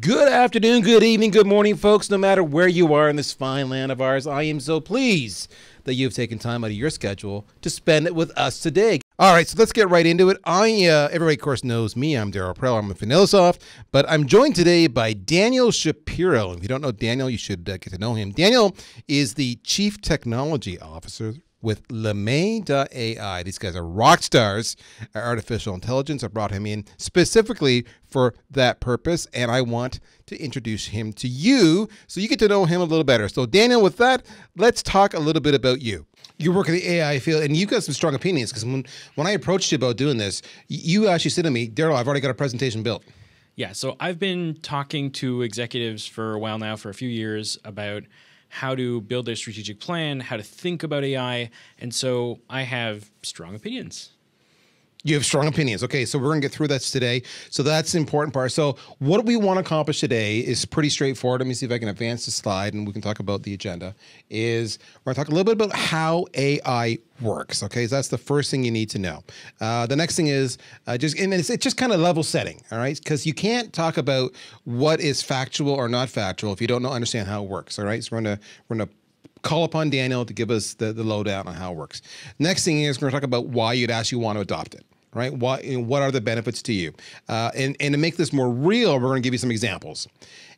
Good afternoon, good evening, good morning, folks, no matter where you are in this fine land of ours. I am so pleased that you've taken time out of your schedule to spend it with us today. All right, so let's get right into it. Everybody, of course, knows me. I'm Darryl Praill. I'm with VanillaSoft, but I'm joined today by Daniel Shapiro. If you don't know Daniel, you should get to know him. Daniel is the Chief Technology Officer with Lemay.ai. These guys are rock stars at artificial intelligence. I brought him in specifically for that purpose, and I want to introduce him to you so you get to know him a little better. So Daniel, with that, let's talk a little bit about you. You work in the AI field, and you've got some strong opinions, because when I approached you about doing this, you actually said to me, Darryl, I've already got a presentation built. Yeah, so I've been talking to executives for a while now, for a few years, about how to build their strategic plan, how to think about AI. And so I have strong opinions. You have strong opinions. Okay, so we're going to get through that today. So that's the important part. So what we want to accomplish today is pretty straightforward. Let me see if I can advance the slide and we can talk about the agenda. We're going to talk a little bit about how AI works. Okay, so that's the first thing you need to know. The next thing is it's just kind of level setting, all right? Because you can't talk about what is factual or not factual if you don't understand how it works, all right? So we're going to call upon Daniel to give us the lowdown on how it works. Next thing is we're going to talk about why you'd actually want to adopt it, right? What are the benefits to you? And to make this more real, we're going to give you some examples.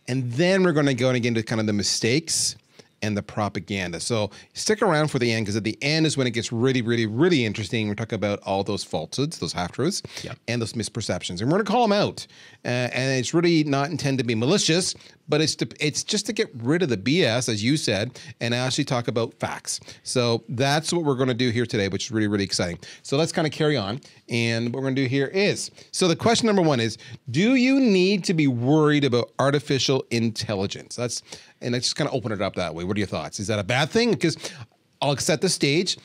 And then we're going to go and get into kind of the mistakes and the propaganda. So stick around for the end, because at the end is when it gets really, really, really interesting. We're talking about all those falsehoods, those half-truths, yep, and those misperceptions. And we're going to call them out. And it's really not intended to be malicious, but it's just to get rid of the BS, as you said, and actually talk about facts. So that's what we're going to do here today, which is really, really exciting. So let's kind of carry on. And what we're going to do here is, so the question number one is, do you need to be worried about artificial intelligence? And I just kind of open it up that way. What are your thoughts? Is that a bad thing? Because I'll set the stage.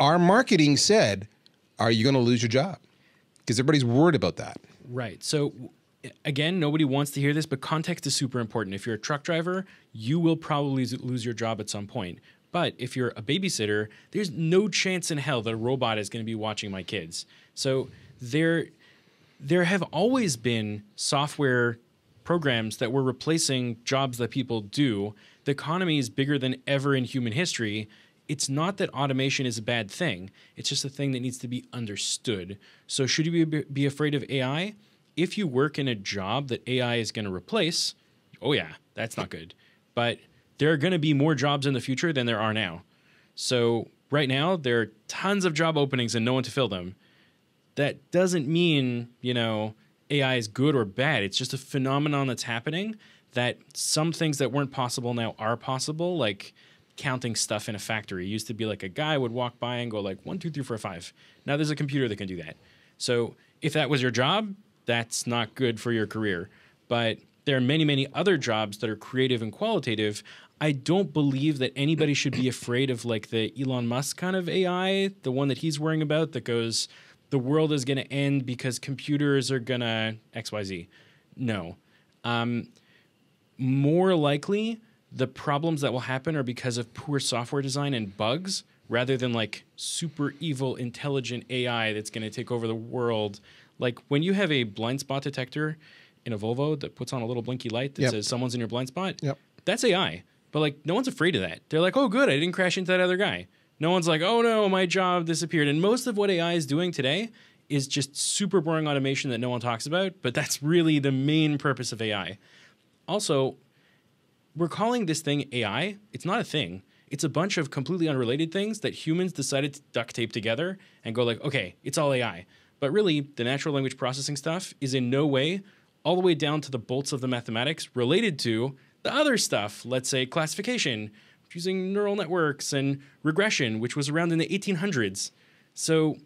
Our marketing said, are you going to lose your job? Because everybody's worried about that. Right. So again, nobody wants to hear this, but context is super important. If you're a truck driver, you will probably lose your job at some point. But if you're a babysitter, there's no chance in hell that a robot is going to be watching my kids. So there have always been software programs that were replacing jobs that people do. The economy is bigger than ever in human history. It's not that automation is a bad thing. It's just a thing that needs to be understood. So should you be afraid of AI? If you work in a job that AI is going to replace, oh yeah, that's not good. But there are going to be more jobs in the future than there are now. So right now, there are tons of job openings and no one to fill them. That doesn't mean, you know, AI is good or bad. It's just a phenomenon that's happening, that some things that weren't possible now are possible, like counting stuff in a factory. It used to be like a guy would walk by and go like 1, 2, 3, 4, 5. Now there's a computer that can do that. So if that was your job, that's not good for your career. But there are many, many other jobs that are creative and qualitative. I don't believe that anybody should be afraid of like the Elon Musk kind of AI, the one that he's worrying about that goes, the world is going to end because computers are going to XYZ. No. More likely, the problems that will happen are because of poor software design and bugs rather than like super evil, intelligent AI that's going to take over the world. Like when you have a blind spot detector in a Volvo that puts on a little blinky light that, yep, says someone's in your blind spot, yep, that's AI. But like no one's afraid of that. They're like, oh, good, I didn't crash into that other guy. No one's like, oh no, my job disappeared. And most of what AI is doing today is just super boring automation that no one talks about, but that's really the main purpose of AI. Also, we're calling this thing AI. It's not a thing. It's a bunch of completely unrelated things that humans decided to duct tape together and go like, okay, it's all AI. But really, the natural language processing stuff is in no way, all the way down to the bolts of the mathematics related to the other stuff, let's say classification, using neural networks and regression, which was around in the 1800s. So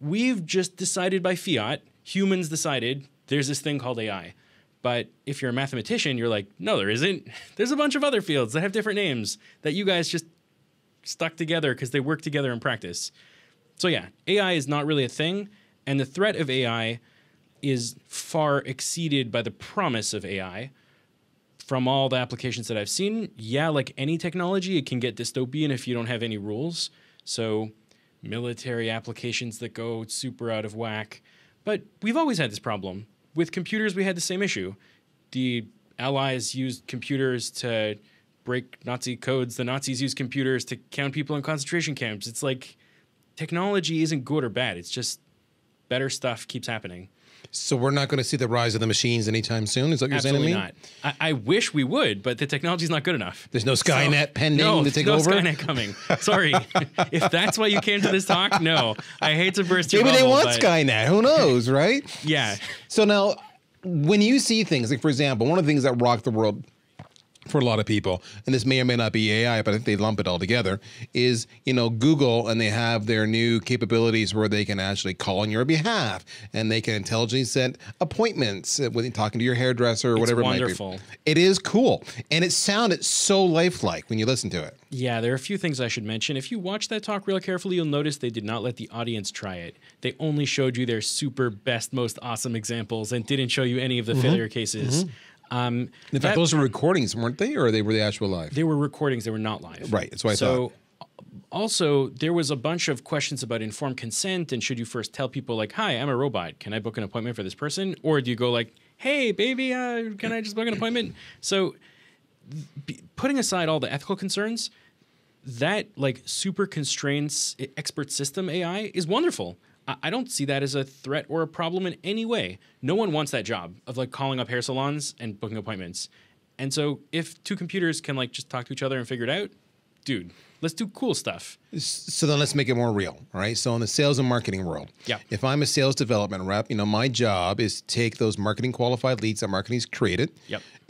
we've just decided by fiat, humans decided there's this thing called AI. But if you're a mathematician, you're like, no, there isn't. There's a bunch of other fields that have different names that you guys just stuck together because they work together in practice. So yeah, AI is not really a thing. And the threat of AI is far exceeded by the promise of AI. From all the applications that I've seen, yeah, like any technology, it can get dystopian if you don't have any rules. So military applications that go super out of whack. But we've always had this problem. With computers, we had the same issue. the Allies used computers to break Nazi codes. The Nazis used computers to count people in concentration camps. It's like technology isn't good or bad. It's just better stuff keeps happening. So we're not going to see the rise of the machines anytime soon? Is that what you're saying to me? Absolutely not. I wish we would, but the technology's not good enough. There's no Skynet pending to take over? No Skynet coming. Sorry. If that's why you came to this talk, no. I hate to burst your bubble. Maybe they want Skynet. Who knows, right? Yeah. So now, when you see things, like for example, one of the things that rocked the world for a lot of people, and this may or may not be AI, but I think they lump it all together, is, you know, Google, and they have their new capabilities where they can actually call on your behalf, and they can intelligently set appointments with talking to your hairdresser or whatever it might be. It's wonderful. It is cool. And it sounded so lifelike when you listen to it. Yeah, there are a few things I should mention. If you watch that talk real carefully, you'll notice they did not let the audience try it. They only showed you their super best, most awesome examples and didn't show you any of the failure cases. In fact, those were recordings, weren't they? Or were they actual live? They were recordings. They were not live. Right. That's what I thought. Also, there was a bunch of questions about informed consent. And should you first tell people like, hi, I'm a robot. Can I book an appointment for this person? Or do you go like, hey, baby, can I just book an appointment? So putting aside all the ethical concerns, that like super constraints expert system AI is wonderful. I don't see that as a threat or a problem in any way. No one wants that job of like calling up hair salons and booking appointments. And so if two computers can like just talk to each other and figure it out, dude, let's do cool stuff. So then let's make it more real, right? So in the sales and marketing world, if I'm a sales development rep, you know, my job is to take those marketing qualified leads that marketing's created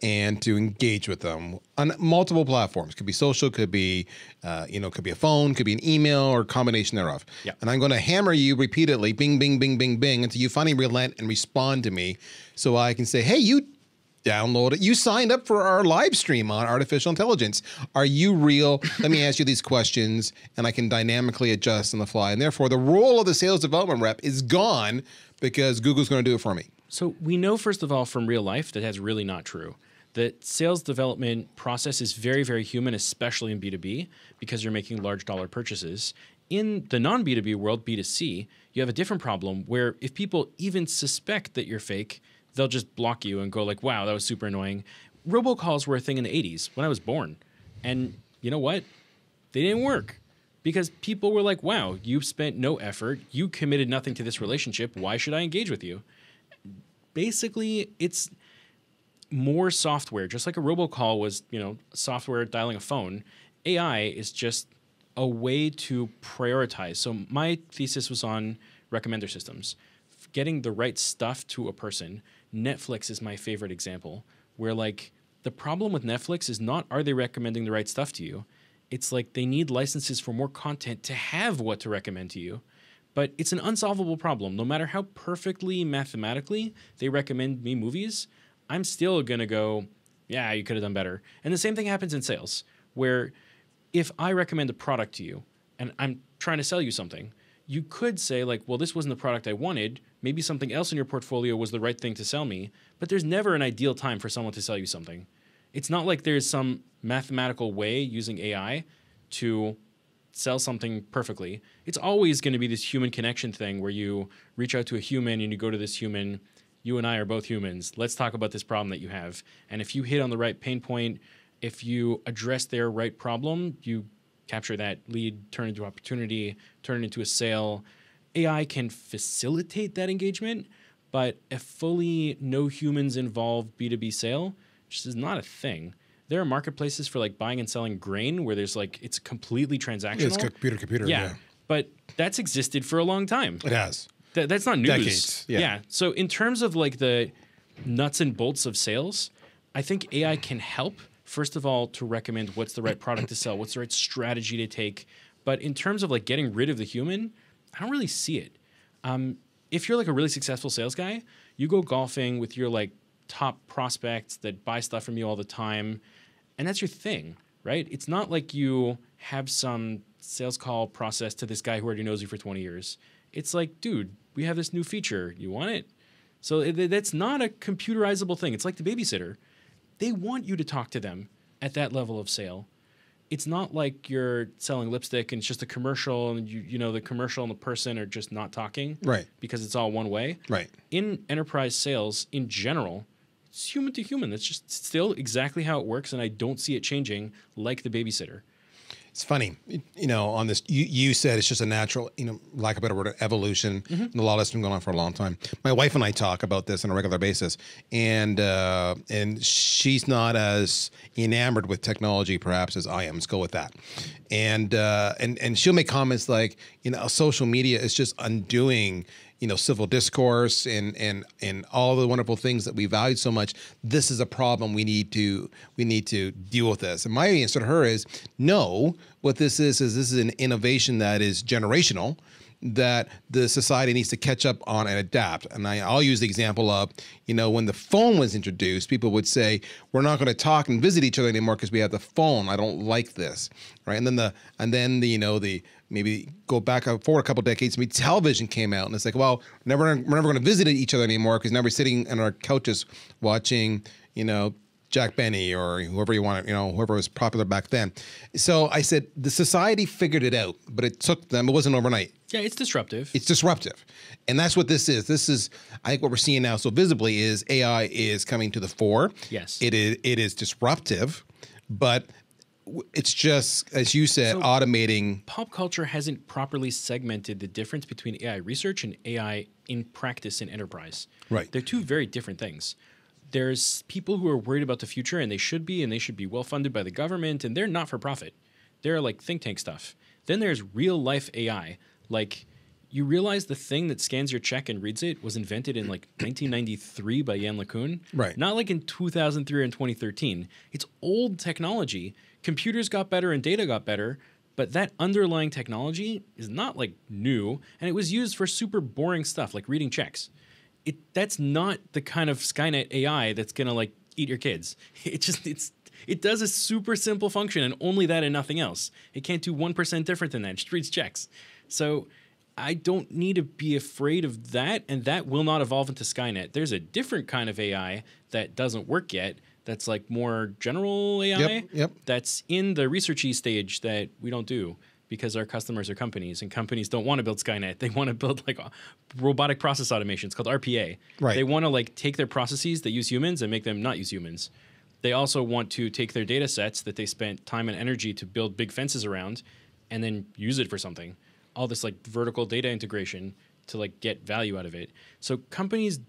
and to engage with them on multiple platforms. Could be social, could be, you know, could be a phone, could be an email or a combination thereof. And I'm going to hammer you repeatedly, bing, bing, bing, bing, bing, until you finally relent and respond to me so I can say, hey, you download it. You signed up for our live stream on artificial intelligence. Are you real? Let me ask you these questions, and I can dynamically adjust on the fly. And therefore, the role of the sales development rep is gone because Google's going to do it for me. So we know, first of all, from real life that that's really not true. The sales development process is very, very human, especially in B2B, because you're making large dollar purchases. In the non-B2B world, B2C, you have a different problem where if people even suspect that you're fake, they'll just block you and go like, wow, that was super annoying. Robocalls were a thing in the 80s when I was born. And you know what? They didn't work because people were like, wow, you spent no effort. You committed nothing to this relationship. Why should I engage with you? Basically, it's more software. Just like a robocall was, you know, software dialing a phone, AI is just a way to prioritize. So my thesis was on recommender systems, getting the right stuff to a person. Netflix is my favorite example, where like the problem with Netflix is not are they recommending the right stuff to you? It's like they need licenses for more content to have what to recommend to you. But it's an unsolvable problem. No matter how perfectly mathematically they recommend me movies, I'm still gonna go, yeah, you could have done better. And the same thing happens in sales, where if I recommend a product to you and I'm trying to sell you something, you could say like, well, this wasn't the product I wanted. Maybe something else in your portfolio was the right thing to sell me, but there's never an ideal time for someone to sell you something. It's not like there's some mathematical way using AI to sell something perfectly. It's always going to be this human connection thing where you reach out to a human and you go to this human, you and I are both humans. Let's talk about this problem that you have. And if you hit on the right pain point, if you address their right problem, you capture that lead, turn it into opportunity, turn it into a sale. AI can facilitate that engagement, but a fully no humans involved B2B sale just is not a thing. There are marketplaces for like buying and selling grain where there's like, it's completely transactional. Yeah, it's computer. Yeah. But that's existed for a long time. It has. That's not news. Decades. Yeah. So in terms of like the nuts and bolts of sales, I think AI can help, first of all, to recommend what's the right product to sell, what's the right strategy to take. But in terms of like getting rid of the human, I don't really see it. If you're like a really successful sales guy, you go golfing with your like top prospects that buy stuff from you all the time. And that's your thing, right? It's not like you have some sales call process to this guy who already knows you for 20 years. It's like, dude, we have this new feature. You want it? So that's not a computerizable thing. It's like the babysitter. They want you to talk to them at that level of sale. It's not like you're selling lipstick and it's just a commercial and you know the commercial and the person are just not talking, right? Because it's all one way, right? In enterprise sales in general, It's human to human. That's just still exactly how it works, and I don't see it changing, like the babysitter. It's funny, you know, on this, you said it's just a natural, you know, lack of a better word, evolution. Mm-hmm. And a lot of that's been going on for a long time. My wife and I talk about this on a regular basis, and she's not as enamored with technology perhaps as I am. Let's go with that. And she'll make comments like, you know, social media is just undoing, you know, civil discourse and all the wonderful things that we valued so much. This is a problem. We need to deal with this. And my answer to her is no. What this is this is an innovation that is generational, that the society needs to catch up on and adapt. And I'll use the example of, you know, when the phone was introduced, people would say, we're not going to talk and visit each other anymore because we have the phone. I don't like this. Right. And then the, you know, the, maybe go back forward a couple of decades, maybe television came out and it's like, well, we're never going to visit each other anymore because now we're sitting on our couches watching, you know, Jack Benny or whoever you want, you know, whoever was popular back then. So I said, the society figured it out, but it took them, it wasn't overnight. Yeah, it's disruptive. It's disruptive. And that's what this is. This is, I think what we're seeing now so visibly is AI is coming to the fore. Yes. It is disruptive, but it's just, as you said, so automating. Pop culture hasn't properly segmented the difference between AI research and AI in practice and enterprise. Right. They're two very different things. There's people who are worried about the future, and they should be well-funded by the government, and they're not for profit. They're like think tank stuff. Then there's real-life AI. Like, you realize the thing that scans your check and reads it was invented in, like, 1993 by Yann LeCun. Right. Not like in 2003 and 2013. It's old technology. Computers got better and data got better, but that underlying technology is not, like, new, and it was used for super boring stuff, like reading checks. That's not the kind of Skynet AI that's gonna like eat your kids. It does a super simple function and only that and nothing else. It can't do 1% different than that. It just reads checks. So I don't need to be afraid of that, and that will not evolve into Skynet. There's a different kind of AI that doesn't work yet. That's like more general AI. Yep. That's in the researchy stage that we don't do, because our customers are companies, and companies don't want to build Skynet. They want to build like robotic process automation. It's called RPA. Right. They want to like take their processes that use humans and make them not use humans. They also want to take their data sets that they spent time and energy to build big fences around and then use it for something. All this like vertical data integration to like get value out of it. So companies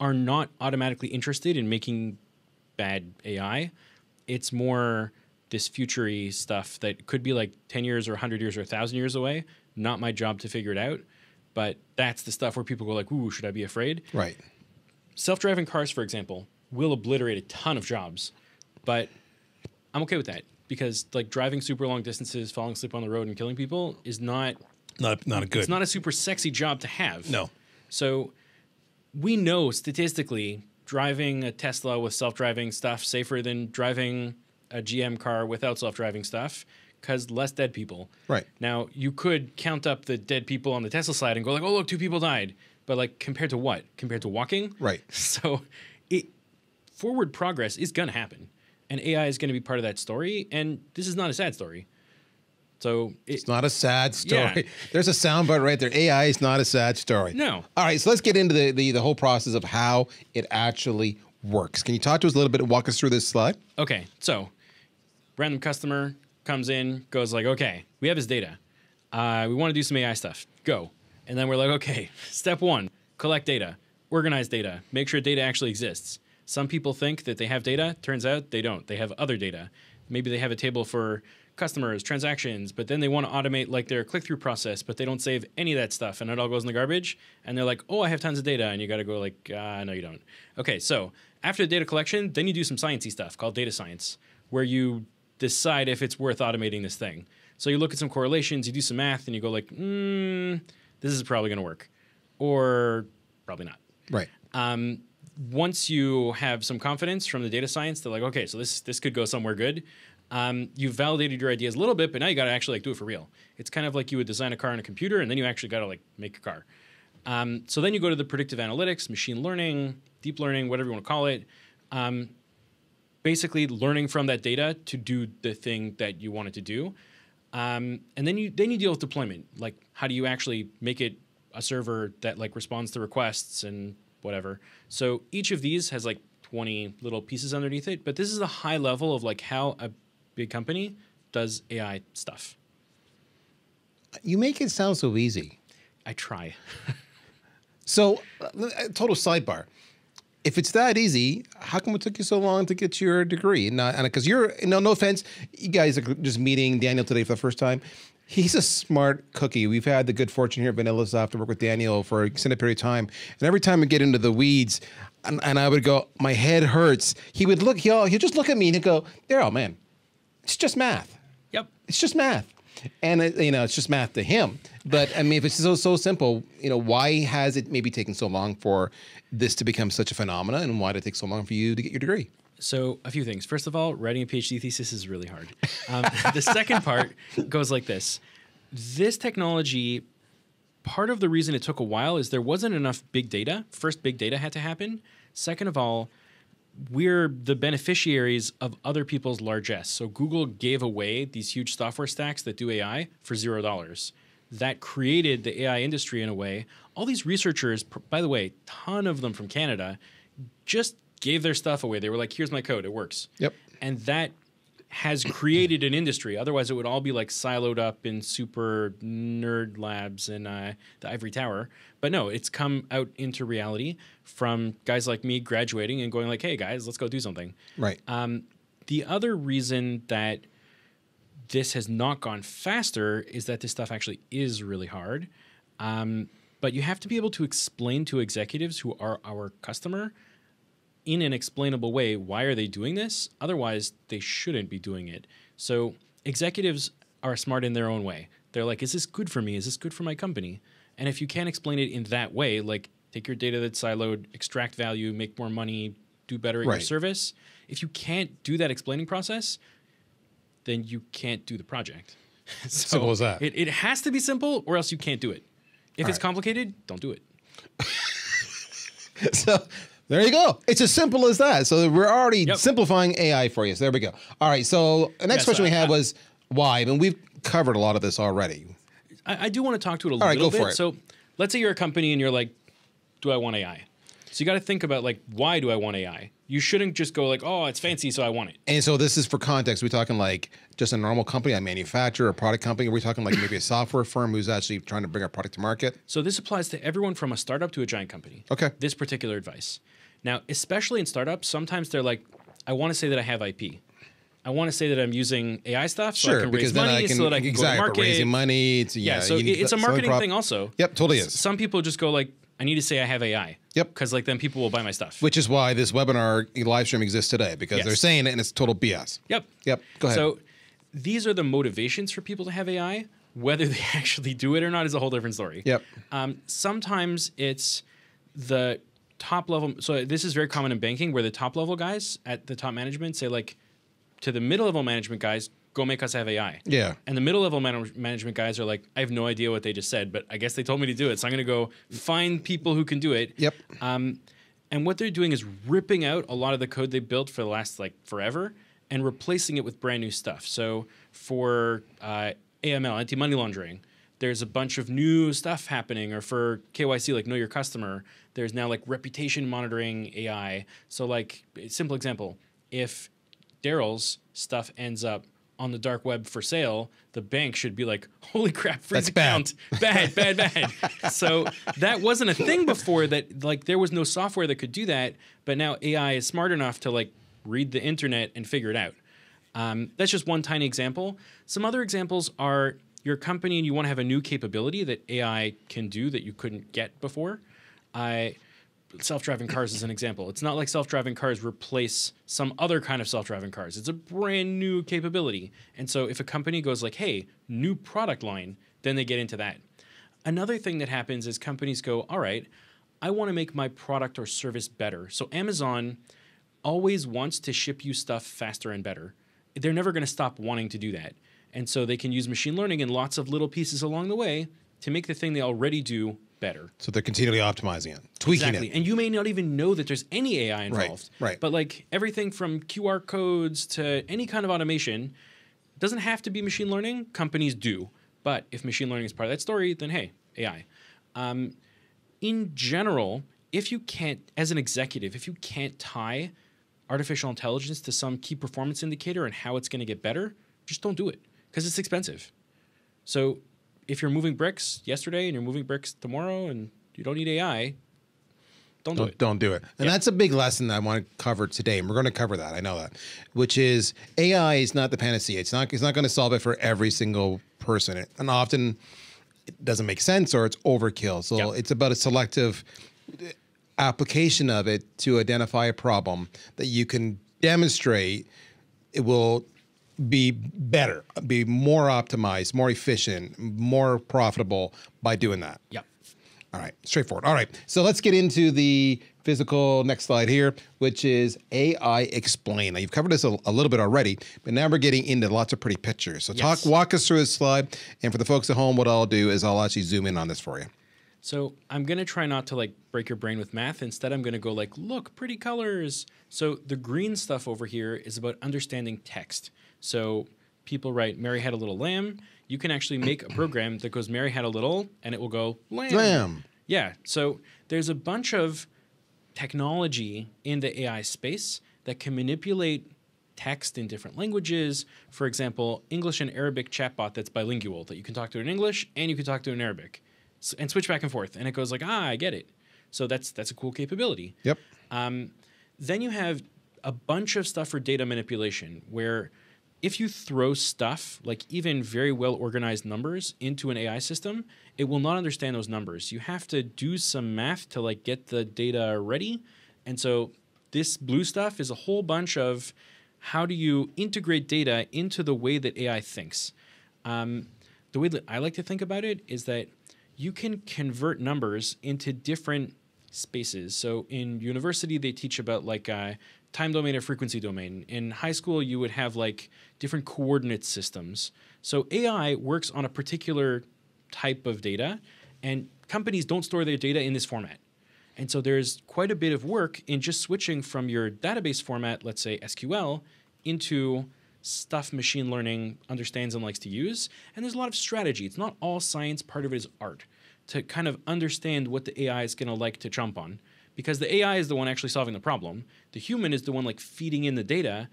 are not automatically interested in making bad AI. It's more this future-y stuff that could be like 10 years or 100 years or 1,000 years away. Not my job to figure it out. But that's the stuff where people go like, ooh, should I be afraid? Right. Self-driving cars, for example, will obliterate a ton of jobs. But I'm okay with that because like driving super long distances, falling asleep on the road and killing people is not a good. It's not a super sexy job to have. No. So we know statistically driving a Tesla with self-driving stuff safer than driving a GM car without self-driving stuff because less dead people. Right. Now, you could count up the dead people on the Tesla slide and go like, oh, look, 2 people died. But like compared to what? Compared to walking? Right. So forward progress is going to happen. And AI is going to be part of that story. And this is not a sad story. So it's not a sad story. Yeah. There's a soundbite right there. AI is not a sad story. No. All right. So let's get into the whole process of how it actually works. Can you talk to us a little bit and walk us through this slide? Okay. So random customer comes in, goes like, okay, we have his data. We want to do some AI stuff. Go. And then we're like, okay, step one, collect data, organize data, make sure data actually exists. Some people think that they have data. Turns out they don't. They have other data. Maybe they have a table for customers, transactions, but then they want to automate like their click-through process, but they don't save any of that stuff, and it all goes in the garbage. And they're like, oh, I have tons of data. And you got to go like, no, you don't. Okay, so after the data collection, then you do some sciencey stuff called data science, where you decide if it's worth automating this thing. So you look at some correlations, you do some math, and you go like, this is probably going to work, or probably not. Right. Once you have some confidence from the data science, they're like, okay, so this could go somewhere good. You've validated your ideas a little bit, but now you got to actually like do it for real. It's kind of like you would design a car on a computer, and then you actually got to like make a car. So then you go to the predictive analytics, machine learning, deep learning, whatever you want to call it. Basically learning from that data to do the thing that you want it to do. And then you deal with deployment. Like, how do you actually make it a server that like responds to requests and whatever? So each of these has like 20 little pieces underneath it. But this is the high level of like how a big company does AI stuff. You make it sound so easy. I try. So, total sidebar. If it's that easy, how come it took you so long to get your degree? Because you're, no offense, you guys are just meeting Daniel today for the first time. He's a smart cookie. We've had the good fortune here at VanillaSoft to work with Daniel for an extended period of time. And every time we get into the weeds, and I would go, my head hurts. He would look, he'll just look at me and he'd go, Darryl, man, it's just math. Yep. It's just math. And, it's just math to him. But, I mean, if it's so simple, why has it maybe taken so long for this to become such a phenomenon, and why did it take so long for you to get your degree? So, a few things. First of all, writing a PhD thesis is really hard. The second part goes like this. This technology, part of the reason it took a while is there wasn't enough big data. First, big data had to happen. Second of all, we're the beneficiaries of other people's largesse. So Google gave away these huge software stacks that do AI for $0. That created the AI industry in a way. All these researchers, by the way, ton of them from Canada, just gave their stuff away. They were like, here's my code, it works. Yep. And that has created an industry. Otherwise, it would all be like siloed up in super nerd labs in the ivory tower. But no, it's come out into reality from guys like me graduating and going like, hey, guys, let's go do something. Right. The other reason that this has not gone faster is that this stuff actually is really hard. But you have to be able to explain to executives who are our customer in an explainable way, why are they doing this? Otherwise, they shouldn't be doing it. So executives are smart in their own way. They're like, is this good for me? Is this good for my company? And if you can't explain it in that way, like take your data that's siloed, extract value, make more money, do better at your service. If you can't do that explaining process, then you can't do the project. Simple as that. It has to be simple or else you can't do it. If it's complicated, don't do it. So there you go. It's as simple as that. So we're already simplifying AI for you. So there we go. All right. So the next question we had was why? And we've covered a lot of this already. I do want to talk to it a little bit. All right, go for it. So let's say you're a company and you're like, do I want AI? So you got to think about like, why do I want AI? You shouldn't just go like, oh, it's fancy, so I want it. And so this is for context. We're talking like just a normal company, a manufacturer, a product company. Are we talking like maybe a software firm who's actually trying to bring a product to market? So this applies to everyone from a startup to a giant company. Okay. This particular advice. Now, especially in startups, sometimes they're like, I want to say that I have IP. I want to say that I'm using AI stuff so I can raise money so that I can go to market. Raising money. So it's a marketing thing also. Yep, totally is. Some people just go like, I need to say I have AI. Yep. Because like then people will buy my stuff. Which is why this webinar live stream exists today, because they're saying it and it's total BS. Yep. Yep. Go ahead. So these are the motivations for people to have AI. Whether they actually do it or not is a whole different story. Yep. Sometimes it's the top level. So this is very common in banking where the top level guys at the top management say like to the middle level management guys, go make us have AI. Yeah. And the middle level management guys are like, I have no idea what they just said, but I guess they told me to do it. So I'm going to go find people who can do it. Yep. And what they're doing is ripping out a lot of the code they built for the last like forever and replacing it with brand new stuff. So for AML, anti-money laundering, there's a bunch of new stuff happening, or for KYC, like know your customer, there's now like reputation monitoring AI. So like simple example, if Darryl's stuff ends up on the dark web for sale, the bank should be like, holy crap, freeze account. Bad. So that wasn't a thing before that, like there was no software that could do that, but now AI is smart enough to like read the internet and figure it out. That's just one tiny example. Some other examples are your company and you want to have a new capability that AI can do that you couldn't get before. Self-driving cars is an example. It's not like self-driving cars replace some other kind of self-driving cars. It's a brand new capability. And so if a company goes like, hey, new product line, then they get into that. Another thing that happens is companies go, all right, I want to make my product or service better. So Amazon always wants to ship you stuff faster and better. They're never going to stop wanting to do that. And so they can use machine learning and lots of little pieces along the way to make the thing they already do better. So they're continually optimizing it, tweaking it. And you may not even know that there's any AI involved. Right. But like everything from QR codes to any kind of automation doesn't have to be machine learning. Companies do. But if machine learning is part of that story, then hey, AI. In general, if you can't, as an executive, if you can't tie artificial intelligence to some key performance indicator and how it's going to get better, just don't do it because it's expensive. So if you're moving bricks yesterday and you're moving bricks tomorrow and you don't need AI, don't do it. And that's a big lesson that I want to cover today. And we're going to cover that. I know that, which is AI is not the panacea. It's not going to solve it for every single person. And often it doesn't make sense or it's overkill. So it's about a selective application of it to identify a problem that you can demonstrate it will be better, be more optimized, more efficient, more profitable by doing that. Yep. All right, straightforward. All right, so let's get into the physical next slide here, which is AI Explain. Now, you've covered this a little bit already, but now we're getting into lots of pretty pictures. So walk us through this slide. And for the folks at home, what I'll do is I'll actually zoom in on this for you. So I'm going to try not to like break your brain with math. Instead, I'm going to go like, look, pretty colors. So the green stuff over here is about understanding text. So people write, Mary had a little lamb. You can actually make a program that goes, Mary had a little, and it will go, lamb. Lamb. Yeah. So there's a bunch of technology in the AI space that can manipulate text in different languages. For example, English and Arabic chatbot that's bilingual, that you can talk to in English and you can talk to in Arabic. And switch back and forth, and it goes like, ah, I get it. So that's a cool capability. Yep. Then you have a bunch of stuff for data manipulation, where if you throw stuff, like even very well-organized numbers, into an AI system, it will not understand those numbers. You have to do some math to like get the data ready. And so this blue stuff is a whole bunch of how do you integrate data into the way that AI thinks. The way that I like to think about it is that you can convert numbers into different spaces. So in university, they teach about like time domain or frequency domain. In high school, you would have like different coordinate systems. So AI works on a particular type of data, and companies don't store their data in this format. And so there's quite a bit of work in just switching from your database format, let's say SQL, into stuff machine learning understands and likes to use. And there's a lot of strategy. It's not all science. Part of it is art to kind of understand what the AI is going to like to jump on, because the AI is the one actually solving the problem. The human is the one like feeding in the data.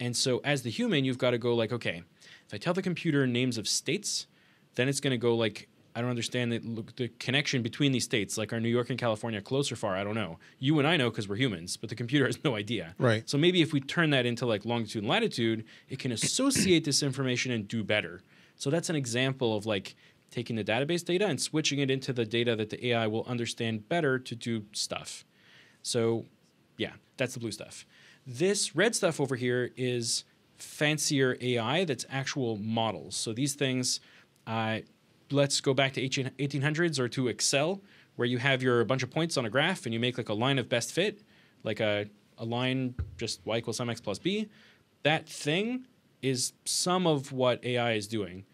And so as the human, you've got to go like, okay, if I tell the computer names of states, then it's going to go like, I don't understand the connection between these states. Like, are New York and California close or far? I don't know. You and I know because we're humans, but the computer has no idea. Right. So maybe if we turn that into like longitude and latitude, it can associate this information and do better. So that's an example of like taking the database data and switching it into the data that the AI will understand better to do stuff. So yeah, that's the blue stuff. This red stuff over here is fancier AI that's actual models. So these things, let's go back to 1800s or to Excel, where you have your bunch of points on a graph and you make like a line of best fit, like a line just y = mx + b. That thing is some of what AI is doing.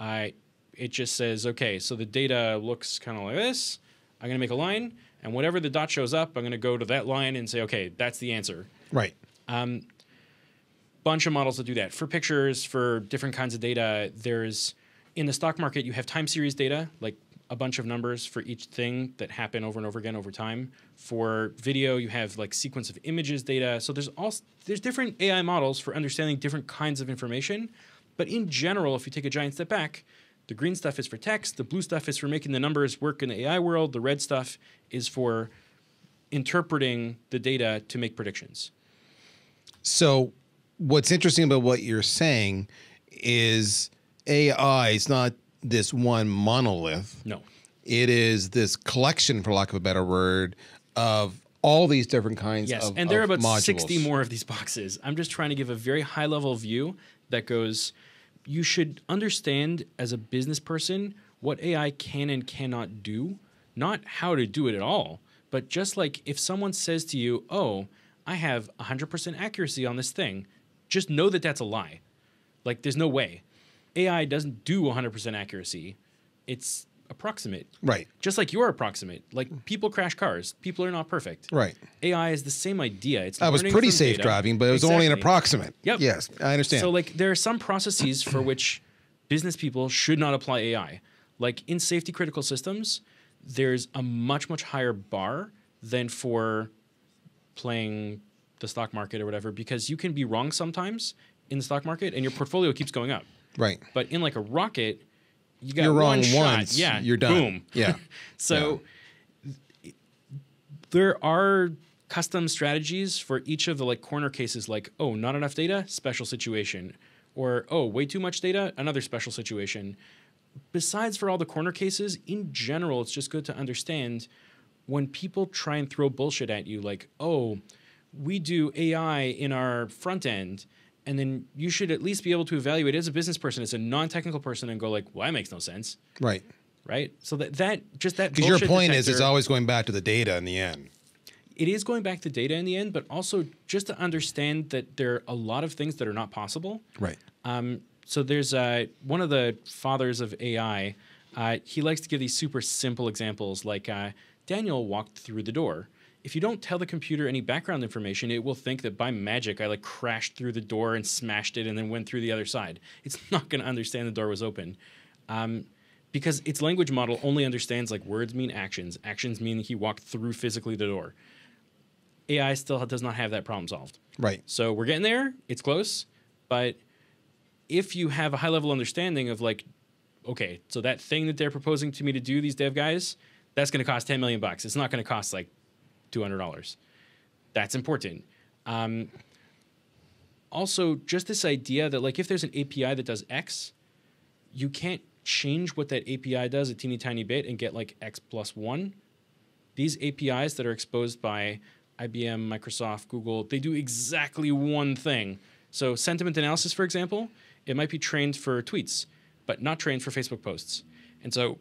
It just says, okay, so the data looks kind of like this. I'm going to make a line, and whatever the dot shows up, I'm going to go to that line and say, okay, that's the answer. Right. Bunch of models that do that. For pictures, for different kinds of data, there's... In the stock market, you have time series data, like a bunch of numbers for each thing that happen over and over again over time. For video, you have like sequence of images data. So there's different AI models for understanding different kinds of information. But in general, if you take a giant step back, the green stuff is for text, the blue stuff is for making the numbers work in the AI world, the red stuff is for interpreting the data to make predictions. So what's interesting about what you're saying is AI is not this one monolith. No. It is this collection, for lack of a better word, of all these different kinds of modules. Yes, and there are about 60 more of these boxes. I'm just trying to give a very high-level view that goes, you should understand as a business person what AI can and cannot do, not how to do it at all, but just like if someone says to you, oh, I have 100% accuracy on this thing, just know that that's a lie. Like, there's no way. AI doesn't do 100% accuracy. It's approximate. Right. Just like you're approximate. Like, people crash cars. People are not perfect. Right. AI is the same idea. It's I was pretty safe data. Driving, but it was only an approximate. Yep. Yes, I understand. So, like, there are some processes for which business people should not apply AI. Like, in safety critical systems, there's a much, much higher bar than for playing the stock market or whatever, because you can be wrong sometimes in the stock market and your portfolio keeps going up. Right. But in like a rocket, you got You're wrong once. Yeah. You're done. Boom. Yeah. So there are custom strategies for each of the like corner cases, like, oh, not enough data, special situation, or, oh, way too much data, another special situation. Besides for all the corner cases, in general, it's just good to understand when people try and throw bullshit at you, like, oh, we do AI in our front end, and then you should at least be able to evaluate as a business person, as a non-technical person, and go like, well, that makes no sense. Right. Right? So that because your point is it's always going back to the data in the end. It is going back to data in the end, but also just to understand that there are a lot of things that are not possible. Right. So there's one of the fathers of AI. He likes to give these super simple examples, like Daniel walked through the door. If you don't tell the computer any background information, it will think that by magic I like crashed through the door and smashed it and then went through the other side. It's not going to understand the door was open, because its language model only understands like words mean actions. Actions mean he walked through physically the door. AI still does not have that problem solved. Right. So we're getting there. It's close. But if you have a high level understanding of like, okay, so that thing that they're proposing to me to do, these dev guys, that's going to cost $10 million bucks. It's not going to cost like $200. That's important. Also, just this idea that like if there's an API that does X, you can't change what that API does a teeny tiny bit and get like X+1. These APIs that are exposed by IBM, Microsoft, Google, they do exactly one thing. So sentiment analysis, for example, it might be trained for tweets, but not trained for Facebook posts. And so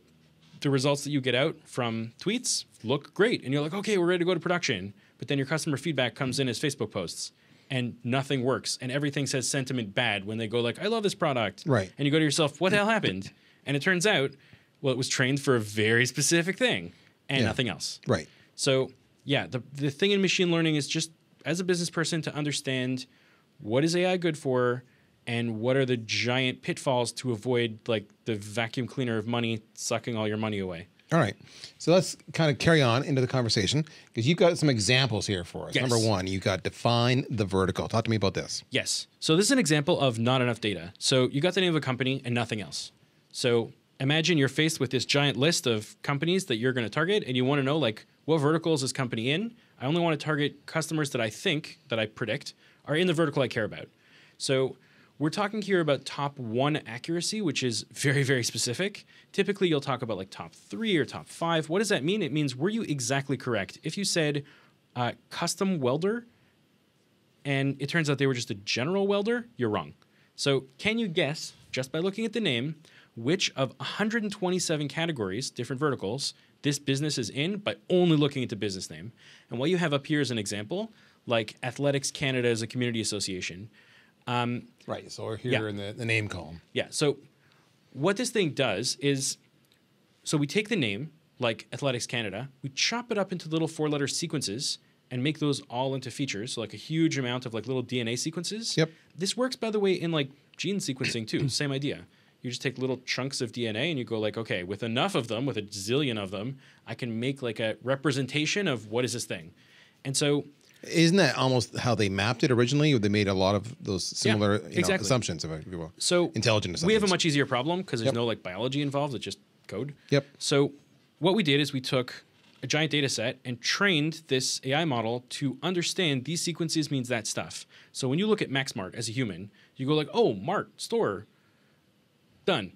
the results that you get out from tweets look great. And you're like, okay, we're ready to go to production. But then your customer feedback comes in as Facebook posts and nothing works. And everything says sentiment bad when they go like, I love this product. Right. And you go to yourself, what the hell happened? And it turns out, well, it was trained for a very specific thing and nothing else. Right. So yeah, the thing in machine learning is just as a business person to understand what is AI good for and what are the giant pitfalls to avoid, like the vacuum cleaner of money sucking all your money away. All right. So let's kind of carry on into the conversation because you've got some examples here for us. Yes. Number one, you've got define the vertical. Talk to me about this. Yes. So this is an example of not enough data. So you got the name of a company and nothing else. So imagine you're faced with this giant list of companies that you're going to target and you want to know like, what vertical is this company in? I only want to target customers that I think, that I predict, are in the vertical I care about. So we're talking here about top 1 accuracy, which is very, very specific. Typically, you'll talk about like top 3 or top 5. What does that mean? It means, were you exactly correct? If you said custom welder, and it turns out they were just a general welder, you're wrong. So can you guess, just by looking at the name, which of 127 categories, different verticals, this business is in by only looking at the business name? And what you have up here is an example, like Athletics Canada is a community association. Right, so we're here in the name column. Yeah, so what this thing does is, so we take the name, like Athletics Canada, we chop it up into little 4-letter sequences and make those all into features, so like a huge amount of like little DNA sequences. Yep. This works, by the way, in like gene sequencing too, same idea. You just take little chunks of DNA and you go like, okay, with enough of them, with a zillion of them, I can make like a representation of what is this thing. And so... Isn't that almost how they mapped it originally? They made a lot of those similar assumptions, if you will. So intelligent assumptions. We have a much easier problem because there's no like biology involved. It's just code. Yep. So what we did is we took a giant data set and trained this AI model to understand these sequences means that stuff. So when you look at Max Mart as a human, you go like, oh, Mart, store, done.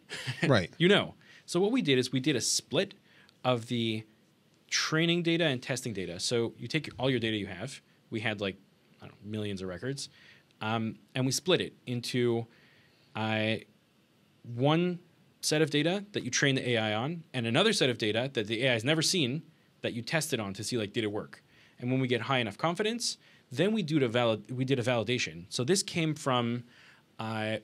Right. You know. So what we did is we did a split of the training data and testing data. So you take all your data you have. We had like, I don't know, millions of records. And we split it into one set of data that you train the AI on and another set of data that the AI has never seen that you tested on to see, like, did it work? And when we get high enough confidence, then we did a validation. So this came from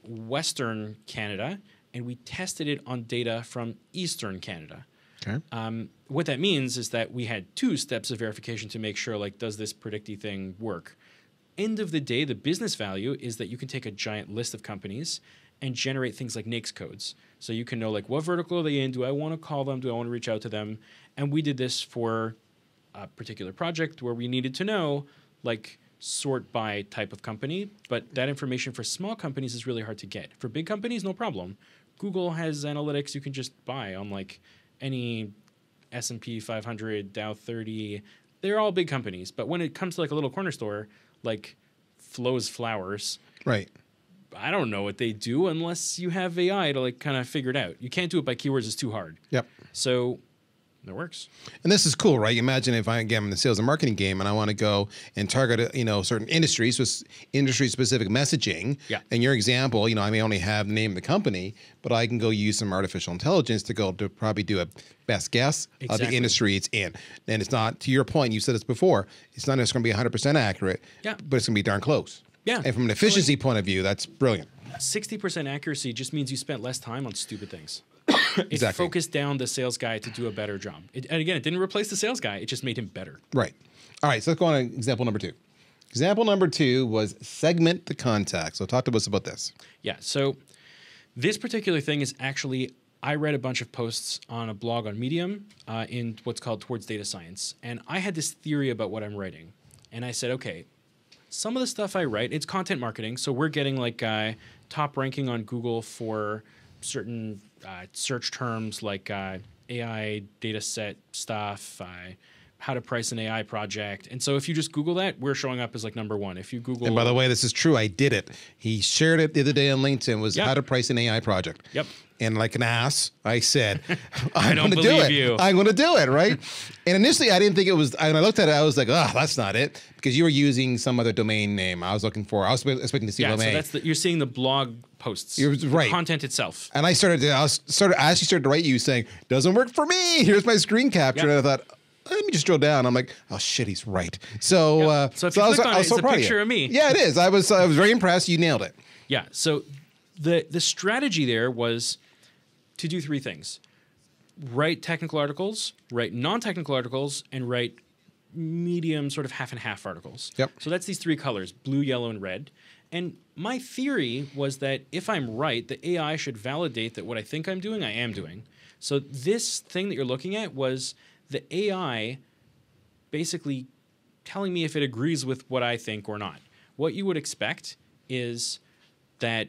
Western Canada, and we tested it on data from Eastern Canada. Okay. What that means is that we had 2 steps of verification to make sure, like, does this predicty thing work? End of the day, the business value is that you can take a giant list of companies and generate things like NAICS codes. So you can know, like, what vertical are they in? Do I want to call them? Do I want to reach out to them? And we did this for a particular project where we needed to know, like, sort by type of company. But that information for small companies is really hard to get. For big companies, no problem. Google has analytics you can just buy on, like, any S&P 500, Dow 30. They're all big companies. But when it comes to, like, a little corner store, like Flo's Flowers, right? I don't know what they do unless you have AI to, like, kind of figure it out. You can't do it by keywords. It's too hard. Yep. So that works. And this is cool, right? Imagine if I am in the sales and marketing game and I want to go and target, you know, certain industries with industry specific messaging. Yeah. In your example, you know, I may only have the name of the company, but I can go use some artificial intelligence to go to probably do a best guess of the industry it's in. And it's not, to your point, you said this before, it's not just going to be 100% accurate, yeah, but it's going to be darn close. Yeah. And from an efficiency point of view, that's brilliant. 60% accuracy just means you spent less time on stupid things. It focused down the sales guy to do a better job. And again, it didn't replace the sales guy. It just made him better. Right. All right. So let's go on to example number two. Example number two was segment the contact. So talk to us about this. Yeah. So this particular thing is actually, I read a bunch of posts on a blog on Medium in what's called Towards Data Science. And I had this theory about what I'm writing. And I said, okay, some of the stuff I write, it's content marketing. So we're getting, like, top ranking on Google for certain search terms, like AI data set stuff, how to price an AI project. And so if you just Google that, we're showing up as, like, #1. If you Google... And by the way, this is true. I did it. He shared it the other day on LinkedIn, was how to price an AI project. Yep. And like an ass, I said, I don't believe you. I'm going to do it, right? And initially, I didn't think it was, when I looked at it, I was like, oh, that's not it. Because you were using some other domain name I was looking for. I was expecting to see Lemay. So that's the, you're seeing the blog posts. You're right. The content itself. And I started to, I actually started to write you saying, doesn't work for me. Here's my screen capture. Yep. And I thought, let me just drill down. I'm like, oh shit, he's right. So, so I was so proud of you. Yeah, it is. I was very impressed. You nailed it. Yeah. So the strategy there was to do three things: write technical articles, write non-technical articles, and write medium sort of half and half articles. Yep. So that's these three colors: blue, yellow, and red. And my theory was that if I'm right, the AI should validate that what I think I'm doing, I am doing. So this thing that you're looking at was the AI basically telling me if it agrees with what I think or not. What you would expect is that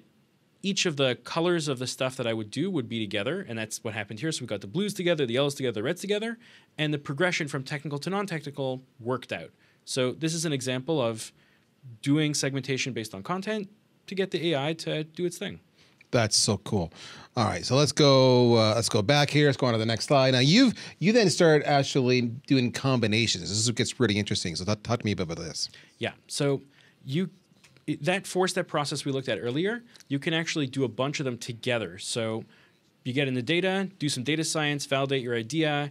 each of the colors of the stuff that I would do would be together, and that's what happened here. So we got the blues together, the yellows together, the reds together, and the progression from technical to non-technical worked out. So this is an example of doing segmentation based on content to get the AI to do its thing. That's so cool. All right, so let's go back here. Let's go on to the next slide. Now you then start actually doing combinations. This is what gets really interesting. So talk to me about this. Yeah. So that four-step process we looked at earlier, you can actually do a bunch of them together. So you get in the data, do some data science, validate your idea,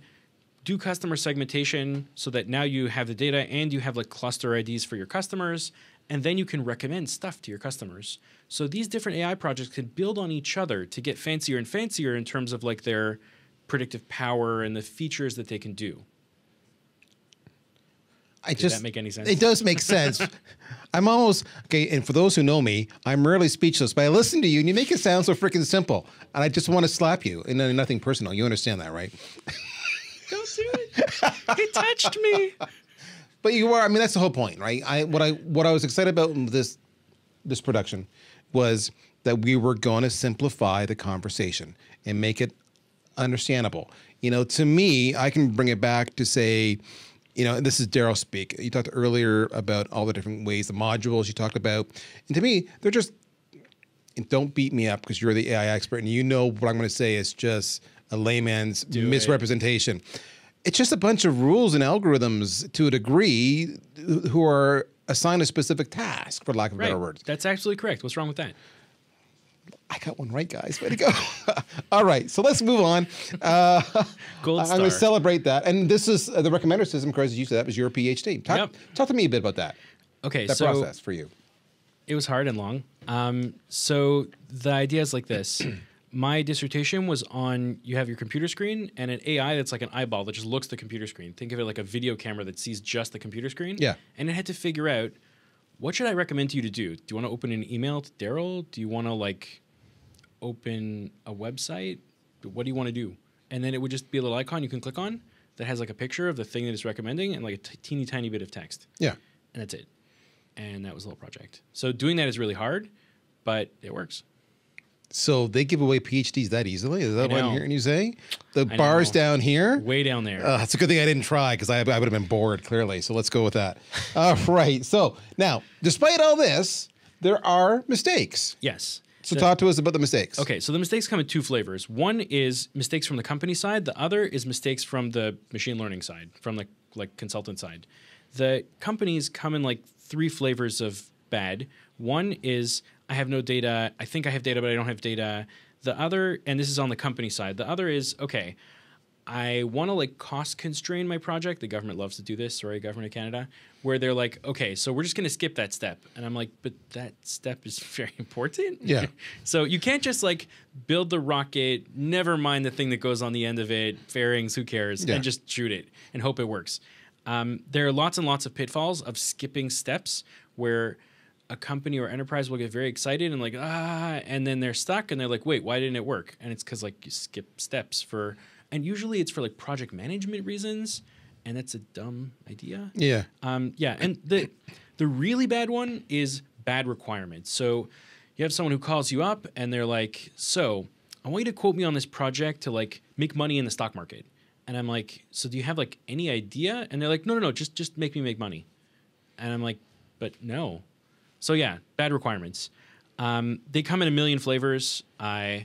do customer segmentation so that now you have the data and you have, like, cluster IDs for your customers. And then you can recommend stuff to your customers. So these different AI projects can build on each other to get fancier and fancier in terms of, like, their predictive power and the features that they can do. Does that make any sense? It does make sense. I'm almost, okay, and for those who know me, I'm rarely speechless, but I listen to you and you make it sound so freaking simple. And I just want to slap you, and nothing personal. You understand that, right? Don't do it. It touched me. But you are, I mean, that's the whole point, right? What I was excited about in this production was that we were going to simplify the conversation and make it understandable. You know, to me, I can bring it back to say, you know, this is Darryl speak. You talked earlier about all the different ways, the modules you talked about. And to me, they're just, and don't beat me up because you're the AI expert and you know what I'm going to say is just a layman's misrepresentation. It's just a bunch of rules and algorithms to a degree who are assigned a specific task, for lack of better words. That's absolutely correct. What's wrong with that? I got one right, guys. Way to go. All right. So let's move on. Gold star. I'm going to celebrate that. And this is the recommender system, Keras, as you said, that was your PhD. Talk to me a bit about that. Okay. That process for you. It was hard and long. So the idea is like this. My dissertation was on, you have your computer screen and an AI that's like an eyeball that just looks at the computer screen. Think of it like a video camera that sees just the computer screen. Yeah. And it had to figure out, what should I recommend to you to do? Do you want to open an email to Darryl? Do you want to, like, open a website? What do you want to do? And then it would just be a little icon you can click on. that has like a picture of the thing that it's recommending and like a teeny tiny bit of text. Yeah. And that's it. And that was a little project. So doing that is really hard, but it works. So they give away PhDs that easily? Is that what I'm hearing you say? The bar's down here? Way down there. It's a good thing I didn't try because I would have been bored, clearly. So let's go with that. All right. So now, despite all this, there are mistakes. Yes. So talk to us about the mistakes. Okay, so the mistakes come in two flavors. One is mistakes from the company side. The other is mistakes from the machine learning side, from the consultant side. The companies come in like three flavors of bad. One is I have no data. I think I have data, but I don't have data. The other, and this is on the company side. The other is, okay, I want to like cost constrain my project. The government loves to do this. Sorry, government of Canada, where they're like, okay, so we're just going to skip that step. And I'm like, but that step is very important. Yeah. So you can't just like build the rocket, never mind the thing that goes on the end of it, fairings, who cares, and just shoot it and hope it works. There are lots and lots of pitfalls of skipping steps where a company or enterprise will get very excited and like, ah, and then they're stuck and they're like, wait, why didn't it work? And it's because like you skip steps for... And usually it's for like project management reasons, and that's a dumb idea. Yeah. Yeah, and the really bad one is bad requirements. So you have someone who calls you up and they're like, so I want you to quote me on this project to like make money in the stock market. And I'm like, so do you have like any idea? And they're like, no, no, no, just make me make money. And I'm like, but no. So yeah, bad requirements. They come in a million flavors. Bad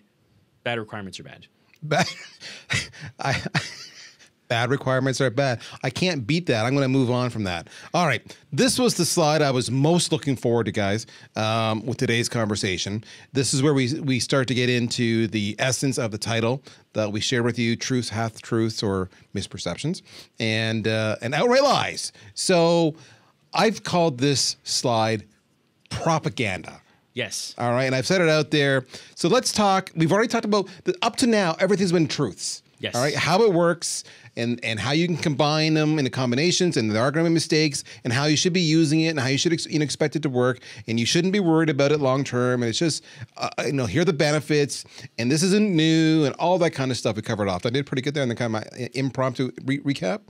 requirements are bad. Bad requirements are bad. I can't beat that. I'm going to move on from that. All right. This was the slide I was most looking forward to, guys, with today's conversation. This is where we start to get into the essence of the title that we share with you, Truths, Half-Truths, or Misperceptions, and Outright Lies. So I've called this slide propaganda. Yes. All right. And I've said it out there. So let's talk. We've already talked about the, up to now, everything's been truths. Yes. All right. How it works and how you can combine them into combinations, and there are going to be mistakes, and how you should be using it, and how you should expect it to work. And you shouldn't be worried about it long term. And it's just, you know, here are the benefits, and this isn't new, and all that kind of stuff we covered off. I did pretty good there in the kind of my impromptu recap.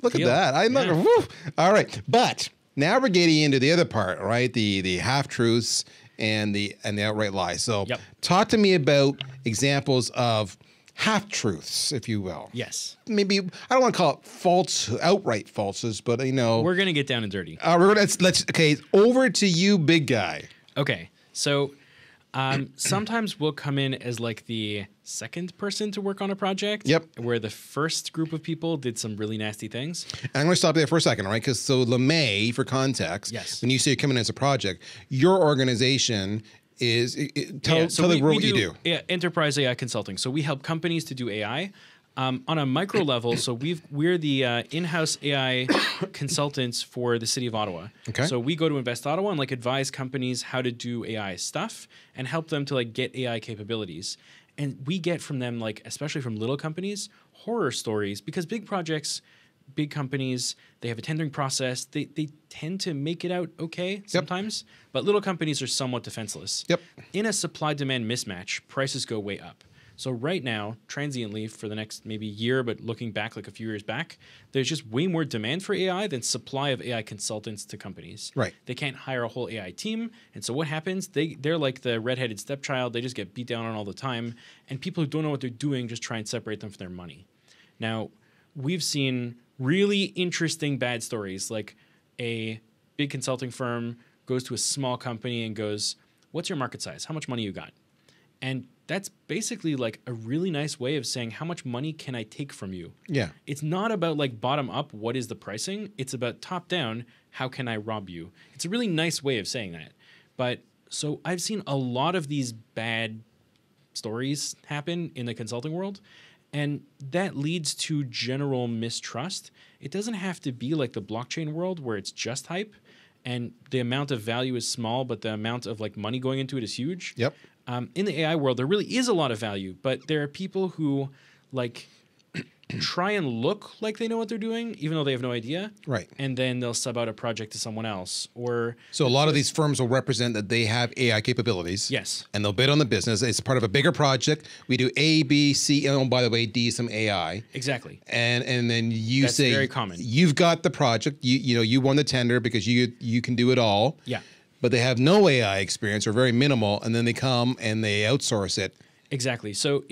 Look at that. I'm not going to, all right. But now we're getting into the other part, right? The half-truths and the outright lies. So talk to me about examples of half-truths, if you will. Yes. Maybe, I don't want to call it false, outright falses, but you know. We're going to get down and dirty. Okay, over to you, big guy. Okay, so sometimes we'll come in as like the second person to work on a project. Yep. Where the first group of people did some really nasty things. And I'm going to stop there for a second, all right? Because so LeMay, for context, when you say you're coming in as a project, your organization is, tell the world what you do. Yeah, enterprise AI consulting. So we help companies to do AI on a micro level. So we're the in-house AI consultants for the city of Ottawa. Okay. So we go to Invest Ottawa and like advise companies how to do AI stuff and help them to like get AI capabilities. And we get from them, like, especially from little companies, horror stories, because big projects, big companies, they have a tendering process. They tend to make it out okay sometimes, but little companies are somewhat defenseless. Yep. In a supply-demand mismatch, prices go way up. So right now, transiently, for the next maybe year, but looking back like a few years back, there's just way more demand for AI than supply of AI consultants to companies. Right. They can't hire a whole AI team. And so what happens? They're like the redheaded stepchild. They just get beat down on all the time. And people who don't know what they're doing just try and separate them from their money. Now, we've seen really interesting bad stories, like a big consulting firm goes to a small company and goes, what's your market size? How much money you got? And that's basically like a really nice way of saying how much money can I take from you? Yeah. It's not about like bottom up, what is the pricing? It's about top down, how can I rob you? It's a really nice way of saying that. But so I've seen a lot of these bad stories happen in the consulting world, and that leads to general mistrust. It doesn't have to be like the blockchain world where it's just hype and the amount of value is small, but the amount of like money going into it is huge. Yep. In the AI world, there really is a lot of value, but there are people who like try and look like they know what they're doing, even though they have no idea. Right. And then they'll sub out a project to someone else. Or so a lot of these firms will represent that they have AI capabilities. Yes. And they'll bid on the business. It's part of a bigger project. We do A, B, C, and oh, by the way, D, some AI. Exactly. And then you That's say very common. You've got the project. You know, you won the tender because you can do it all. Yeah. But they have no AI experience or very minimal, and then they come and they outsource it. Exactly. So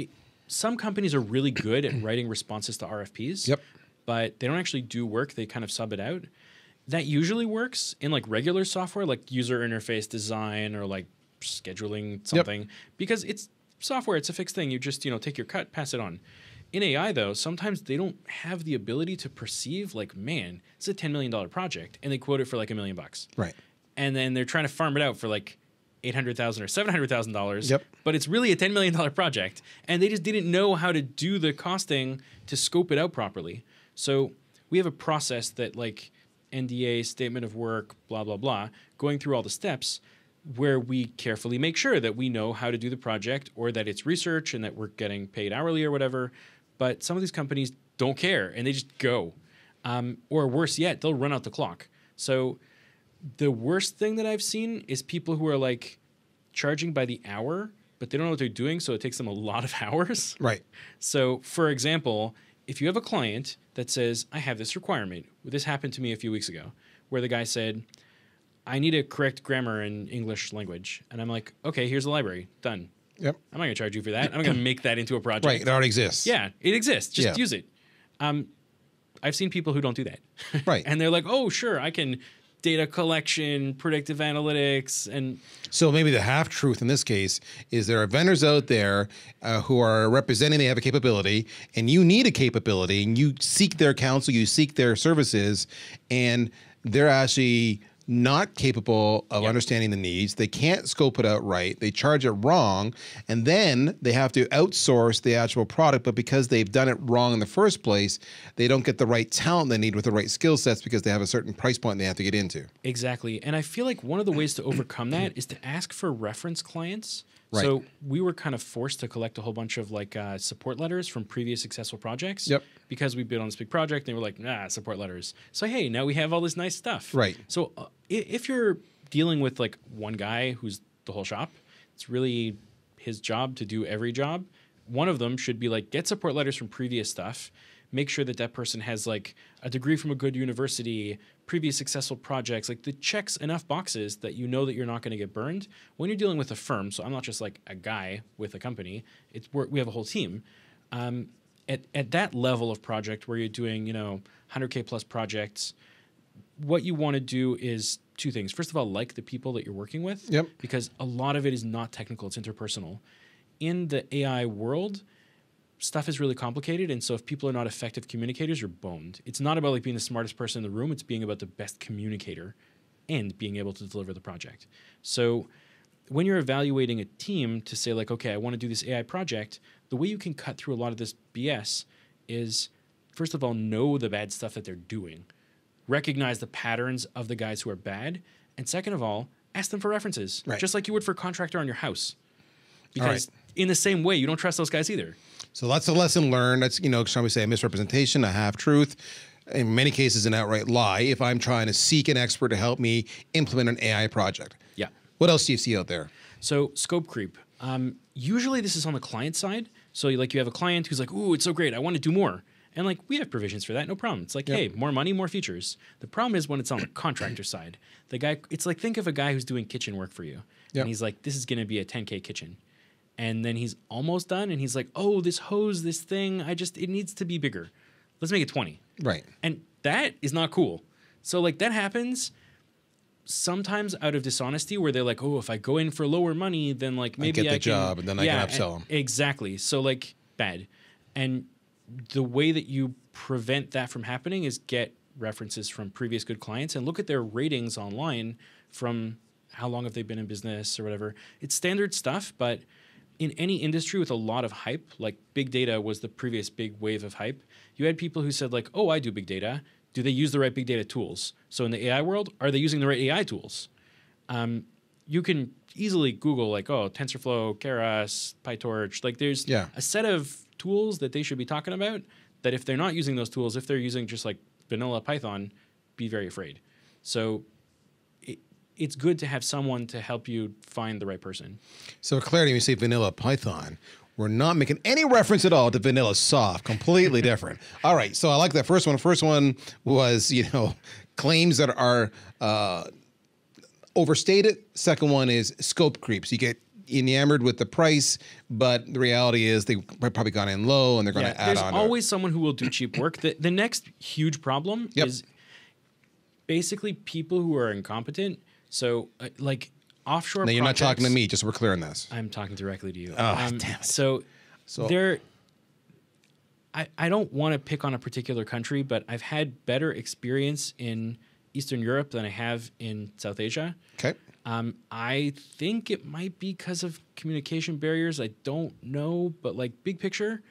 some companies are really good at writing responses to RFPs, yep. but they don't actually do work. They kind of sub it out. That usually works in like regular software, like user interface design or like scheduling something, yep. because it's software. It's a fixed thing. You just, you know, take your cut, pass it on. In AI, though, sometimes they don't have the ability to perceive like, man, it's a $10 million project, and they quote it for like $1 million. Right. And then they're trying to farm it out for like $800,000 or $700,000. Yep. But it's really a $10 million project. And they just didn't know how to do the costing to scope it out properly. So we have a process that like NDA, statement of work, blah, blah, blah, going through all the steps where we carefully make sure that we know how to do the project or that it's research and that we're getting paid hourly or whatever. But some of these companies don't care and they just go. Or worse yet, they'll run out the clock. So the worst thing that I've seen is people who are like charging by the hour, but they don't know what they're doing. So it takes them a lot of hours. Right. So for example, if you have a client that says, I have this requirement, this happened to me a few weeks ago where the guy said, I need to correct grammar in English language. And I'm like, okay, here's the library, done. Yep. I'm not gonna charge you for that. I'm gonna make that into a project. Right, it already exists. Yeah, it exists, just use it. I've seen people who don't do that. Right. And they're like, oh sure, I can data collection, predictive analytics, and... So maybe the half-truth in this case is there are vendors out there who are representing they have a capability, and you need a capability, and you seek their counsel, you seek their services, and they're actually not capable of yep. understanding the needs. They can't scope it out right. They charge it wrong, and then they have to outsource the actual product, but because they've done it wrong in the first place, they don't get the right talent they need with the right skill sets because they have a certain price point they have to get into. Exactly, and I feel like one of the ways to overcome that is to ask for reference clients. Right. So we were kind of forced to collect a whole bunch of like support letters from previous successful projects yep. because we bid on this big project. And they were like, nah, support letters. So, hey, now we have all this nice stuff. Right. So if you're dealing with like one guy who's the whole shop, it's really his job to do every job. One of them should be like, get support letters from previous stuff. Make sure that that person has like a degree from a good university, previous successful projects, like that checks enough boxes that you know that you're not going to get burned. When you're dealing with a firm, so I'm not just like a guy with a company, it's we have a whole team. At that level of project where you're doing, you know, 100K plus projects, what you want to do is two things. First of all, like the people that you're working with, yep. because a lot of it is not technical, it's interpersonal. In the AI world, stuff is really complicated, and so if people are not effective communicators, you're boned. It's not about like being the smartest person in the room, it's being about the best communicator and being able to deliver the project. So when you're evaluating a team to say like, okay, I want to do this AI project, the way you can cut through a lot of this BS is, first of all, know the bad stuff that they're doing. Recognize the patterns of the guys who are bad, and second of all, ask them for references, right. just like you would for a contractor on your house. Because right. in the same way, you don't trust those guys either. So that's a lesson learned. That's, you know, shall we say, a misrepresentation, a half-truth, in many cases an outright lie, if I'm trying to seek an expert to help me implement an AI project. Yeah. What else do you see out there? So scope creep. Usually this is on the client side. So like you have a client who's like, ooh, it's so great, I want to do more. And like we have provisions for that, no problem. It's like, yep. hey, more money, more features. The problem is when it's on the contractor side. The guy, it's like think of a guy who's doing kitchen work for you. Yep. And he's like, this is going to be a 10K kitchen. And then he's almost done, and he's like, oh, this hose, this thing, it needs to be bigger. Let's make it 20. Right. And that is not cool. So, like, that happens sometimes out of dishonesty where they're like, oh, if I go in for lower money, then, like, maybe I can... get the job, and then I can upsell them. Exactly. So, like, bad. And the way that you prevent that from happening is get references from previous good clients and look at their ratings online from how long have they been in business or whatever. It's standard stuff, but... in any industry with a lot of hype, like big data was the previous big wave of hype, you had people who said like, oh, I do big data. Do they use the right big data tools? So in the AI world, are they using the right AI tools? You can easily Google like, oh, TensorFlow, Keras, PyTorch. Like there's a set of tools that they should be talking about that if they're not using those tools, if they're using just like vanilla Python, be very afraid. So it's good to have someone to help you find the right person. So clearly, when you say vanilla Python, we're not making any reference at all to VanillaSoft, completely different. All right, so I like that first one. The first one was, you know, claims that are overstated. Second one is scope creeps. You get enamored with the price, but the reality is they've probably gone in low and they're going to add on. There's always someone who will do cheap work. The next huge problem is basically people who are incompetent. So like offshore projects. Now you're not talking to me, just so we're clear on this. I'm talking directly to you. Oh, damn it. So there, I don't want to pick on a particular country, but I've had better experience in Eastern Europe than I have in South Asia. Okay. I think it might be because of communication barriers. I don't know, but like big picture,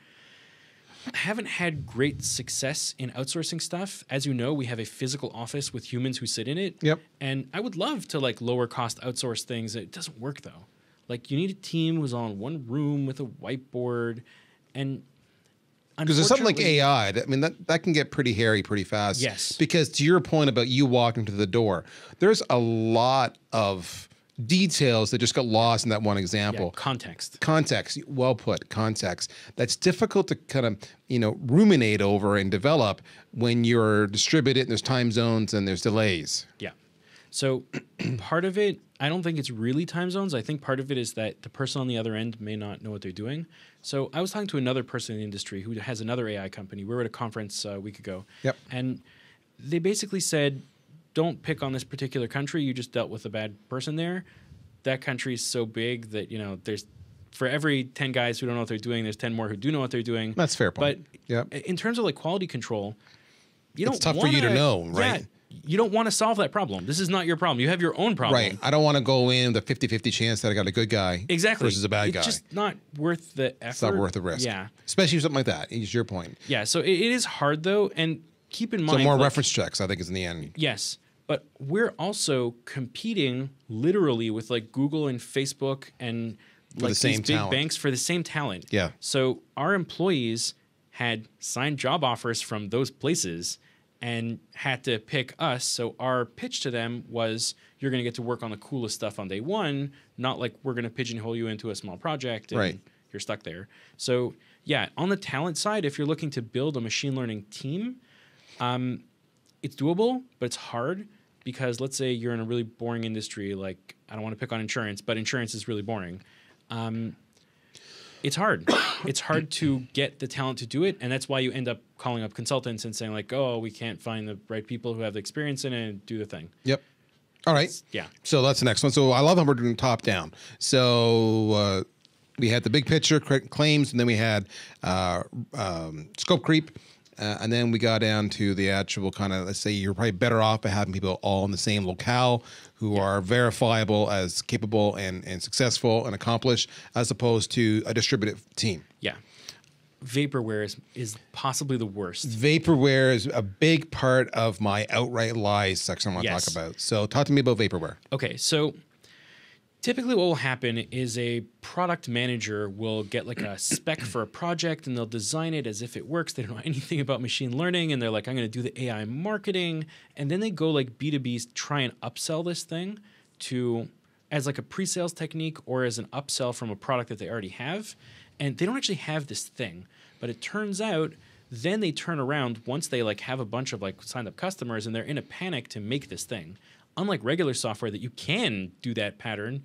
I haven't had great success in outsourcing stuff. As you know, we have a physical office with humans who sit in it. Yep. And I would love to like lower cost outsource things. It doesn't work though. Like you need a team who's all in one room with a whiteboard, and because there's something like AI, I mean, that can get pretty hairy pretty fast. Yes. Because to your point about you walking to the door, there's a lot of details that just got lost in that one example. Yeah, context. Context. Well put. Context. That's difficult to kind of, you know, ruminate over and develop when you're distributed and there's time zones and there's delays. Yeah. So part of it, I don't think it's really time zones. I think part of it is that the person on the other end may not know what they're doing. So I was talking to another person in the industry who has another AI company. We were at a conference a week ago. Yep. And they basically said, don't pick on this particular country. You just dealt with a bad person there. That country is so big that, you know, there's for every 10 guys who don't know what they're doing, there's 10 more who do know what they're doing. That's fair point. But in terms of like quality control, it's tough for you to know, right? Yeah, you don't want to solve that problem. This is not your problem. You have your own problem. Right. I don't want to go in with a 50-50 chance that I got a good guy versus a bad guy. It's just not worth the effort. It's not worth the risk. Yeah. Especially something like that is your point. Yeah. So it is hard though. And keep in mind. So more like, reference checks, I think, is in the end. Yes. But we're also competing literally with like Google and Facebook and like these big banks for the same talent. Yeah. So our employees had signed job offers from those places and had to pick us. So our pitch to them was, you're going to get to work on the coolest stuff on day one, not like we're going to pigeonhole you into a small project and you're stuck there. So yeah, on the talent side, if you're looking to build a machine learning team, it's doable, but it's hard because let's say you're in a really boring industry. Like I don't want to pick on insurance, but insurance is really boring. It's hard. It's hard to get the talent to do it. And that's why you end up calling up consultants and saying like, oh, we can't find the right people who have the experience in it and do the thing. Yep. All right. Yeah. So that's the next one. So I love how we're doing top down. So we had the big picture claims, and then we had scope creep. And then we got down to the actual kind of, let's say you're probably better off by having people all in the same locale who are verifiable as capable and successful and accomplished as opposed to a distributed team. Yeah. Vaporware is possibly the worst. Vaporware is a big part of my outright lies section I want to talk about. So talk to me about vaporware. Okay. So typically what will happen is a product manager will get like a spec for a project and they'll design it as if it works. They don't know anything about machine learning and they're like, I'm going to do the AI marketing. And then they go like B2B, try and upsell this thing to as like a pre-sales technique or as an upsell from a product that they already have. And they don't actually have this thing, but it turns out then they turn around once they like have a bunch of like signed up customers and they're in a panic to make this thing. Unlike regular software that you can do that pattern,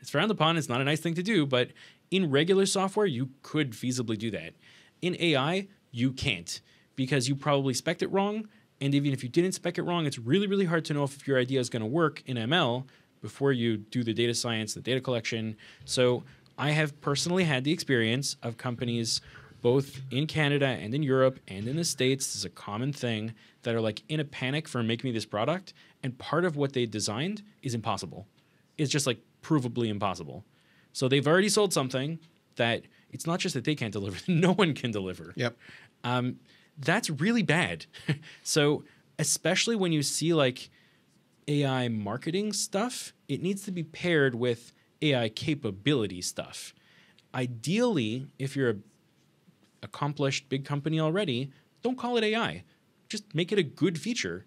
it's frowned upon, it's not a nice thing to do, but in regular software, you could feasibly do that. In AI, you can't because you probably spec'd it wrong. And even if you didn't spec it wrong, it's really, really hard to know if your idea is going to work in ML before you do the data science, the data collection. So I have personally had the experience of companies both in Canada and in Europe and in the States, this is a common thing, that are like in a panic for make me this product. And part of what they designed is impossible. It's just like provably impossible. So they've already sold something that it's not just that they can't deliver, no one can deliver. Yep. That's really bad. So especially when you see like AI marketing stuff, it needs to be paired with AI capability stuff. Ideally, if you're a accomplished big company already, don't call it AI. Just make it a good feature.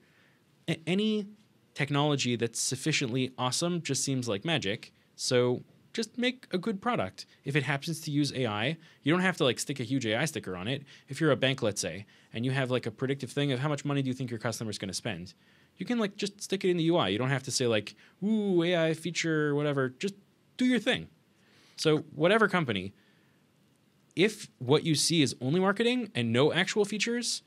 Any technology that's sufficiently awesome just seems like magic. So just make a good product. If it happens to use AI, you don't have to like stick a huge AI sticker on it. If you're a bank, let's say, and you have like a predictive thing of how much money do you think your customer is going to spend, you can like just stick it in the UI. You don't have to say like, ooh, AI feature, whatever. Just do your thing. So whatever company, if what you see is only marketing and no actual features,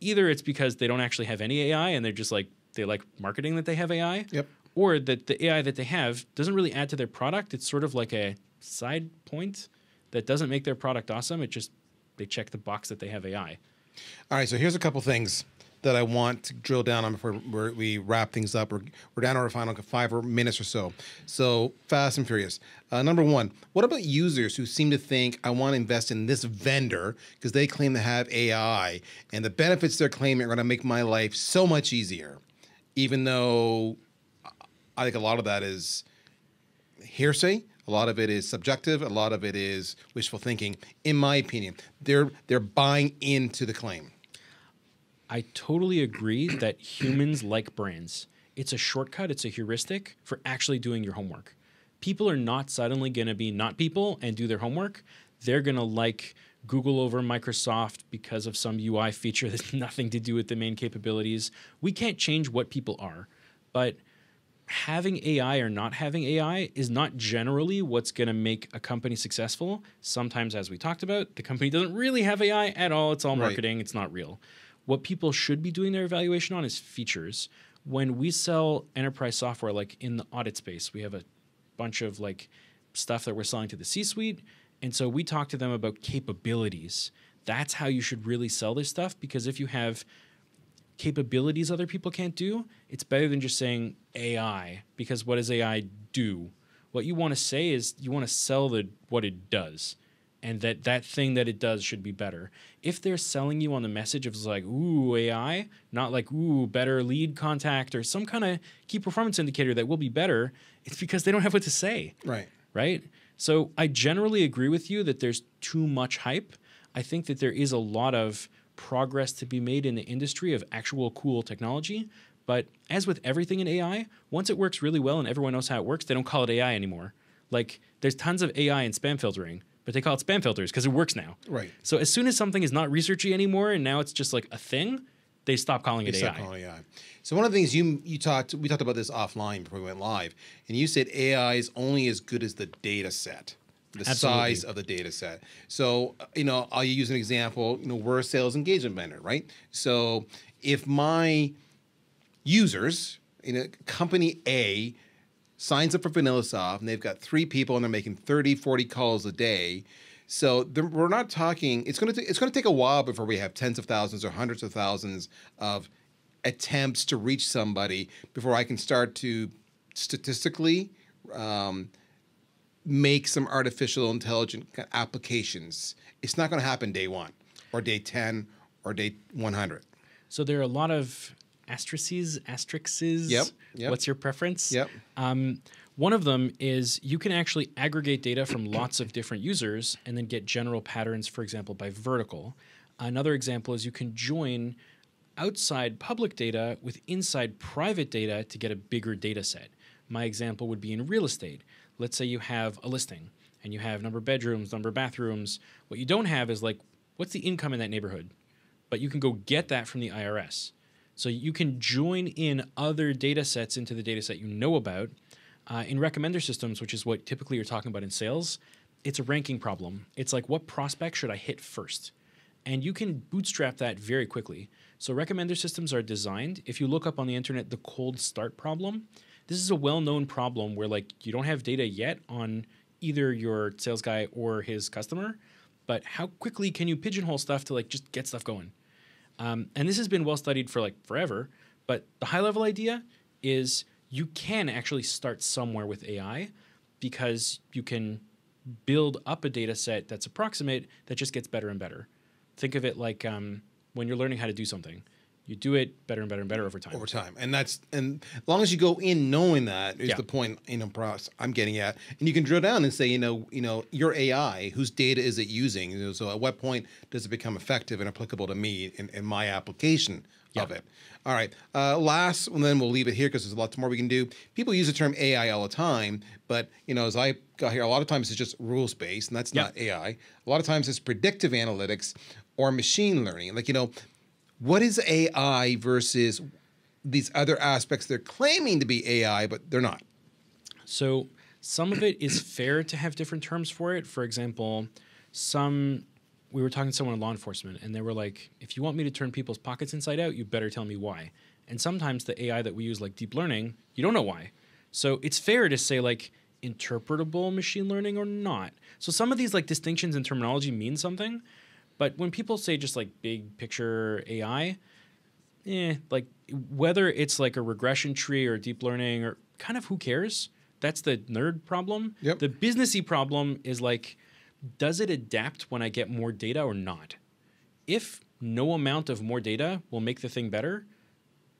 either it's because they don't actually have any AI and they're just like, they like marketing that they have AI, yep, or that the AI that they have doesn't really add to their product. It's sort of like a side point that doesn't make their product awesome. It just, they check the box that they have AI. All right, so here's a couple things that I want to drill down on before we wrap things up. We're down to our final 5 minutes or so. So fast and furious. Number one, what about users who seem to think, I want to invest in this vendor because they claim to have AI and the benefits they're claiming are going to make my life so much easier, even though I think a lot of that is hearsay. A lot of it is subjective. A lot of it is wishful thinking. In my opinion, they're buying into the claim. I totally agree that humans like brands. It's a shortcut, it's a heuristic for actually doing your homework. People are not suddenly gonna be not people and do their homework. They're gonna like Google over Microsoft because of some UI feature that's nothing to do with the main capabilities. We can't change what people are, but having AI or not having AI is not generally what's gonna make a company successful. Sometimes, as we talked about, the company doesn't really have AI at all. It's all marketing, right. It's not real. What people should be doing their evaluation on is features. When we sell enterprise software, like in the audit space, we have a bunch of like stuff that we're selling to the C-suite. And so we talk to them about capabilities. That's how you should really sell this stuff, because if you have capabilities other people can't do, it's better than just saying AI, because what does AI do? What you want to say is you want to sell what it does. And that thing that it does should be better. If they're selling you on the message of like, ooh, AI, not like, ooh, better lead contact or some kind of key performance indicator that will be better, it's because they don't have what to say. Right. Right? So I generally agree with you that there's too much hype. I think that there is a lot of progress to be made in the industry of actual cool technology. But as with everything in AI, once it works really well and everyone knows how it works, they don't call it AI anymore. Like, there's tons of AI in spam filtering, but they call it spam filters because it works now. Right. So as soon as something is not researchy anymore and now it's just like a thing, they stop calling it AI. Stop calling it AI. So one of the things we talked about this offline before we went live, and you said AI is only as good as the data set, the size of the data set. So, you know, I'll use an example. You know, we're a sales engagement vendor, right? So if my users in a company A signs up for VanillaSoft and they've got 3 people and they're making 30, 40 calls a day. So we're not talking, it's going to take a while before we have tens of thousands or hundreds of thousands of attempts to reach somebody before I can start to statistically make some artificial intelligent applications. It's not going to happen day 1 or day 10 or day 100. So there are a lot of asterisks. Yep. What's your preference? Yep. One of them is you can actually aggregate data from lots of different users and then get general patterns, for example, by vertical. Another example is you can join outside public data with inside private data to get a bigger data set. My example would be in real estate. Let's say you have a listing and you have number of bedrooms, number of bathrooms. What you don't have is like, what's the income in that neighborhood? But you can go get that from the IRS. So you can join in other data sets into the data set you know about. In recommender systems, which is what typically you're talking about in sales, it's a ranking problem. It's like, what prospect should I hit first? And you can bootstrap that very quickly. So recommender systems are designed, if you look up on the internet, the cold start problem, this is a well-known problem where like you don't have data yet on either your sales guy or his customer, but how quickly can you pigeonhole stuff to like just get stuff going? And this has been well studied for like forever, but the high level idea is you can actually start somewhere with AI because you can build up a data set that's approximate that just gets better and better. Think of it like when you're learning how to do something. You do it better and better and better over time. Over time. And that's, and as long as you go in knowing that is the point, you know, I'm getting at. And you can drill down and say, you know, your AI, whose data is it using? You know, so at what point does it become effective and applicable to me in my application of it? All right. Last, and then we'll leave it here because there's a lot more we can do. People use the term AI all the time, but you know, as I got here, a lot of times it's just rules-based, and that's not AI. A lot of times it's predictive analytics or machine learning. Like, you know, what is AI versus these other aspects they're claiming to be AI, but they're not? So some of it is fair to have different terms for it. For example, we were talking to someone in law enforcement, and they were like, if you want me to turn people's pockets inside out, you better tell me why. And sometimes the AI that we use, like deep learning, you don't know why. So it's fair to say, like, interpretable machine learning or not. So some of these like distinctions in terminology mean something. But when people say just like big picture AI, like whether it's like a regression tree or deep learning or kind of who cares? That's the nerd problem. Yep. The businessy problem is like, does it adapt when I get more data or not? If no amount of more data will make the thing better,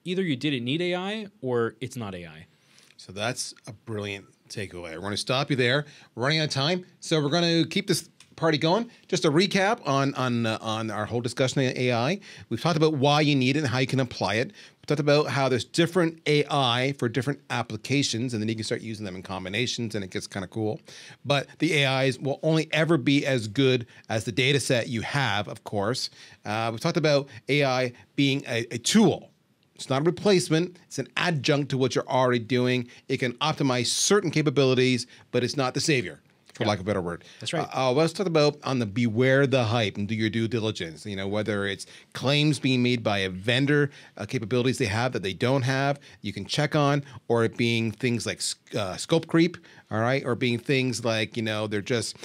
either you didn't need AI or it's not AI. So that's a brilliant takeaway. We're going to stop you there. We're running out of time. So we're going to keep this party going. Just a recap on our whole discussion on AI. We've talked about why you need it and how you can apply it. We've talked about how there's different AI for different applications, and then you can start using them in combinations, and it gets kind of cool. But the AIs will only ever be as good as the data set you have, of course. We've talked about AI being a tool. It's not a replacement. It's an adjunct to what you're already doing. It can optimize certain capabilities, but it's not the savior, for lack of a better word. That's right. Let's talk about on the beware the hype and do your due diligence. You know, whether it's claims being made by a vendor, capabilities they have that they don't have, you can check on, or it being things like scope creep, all right, or being things like, you know, they're just,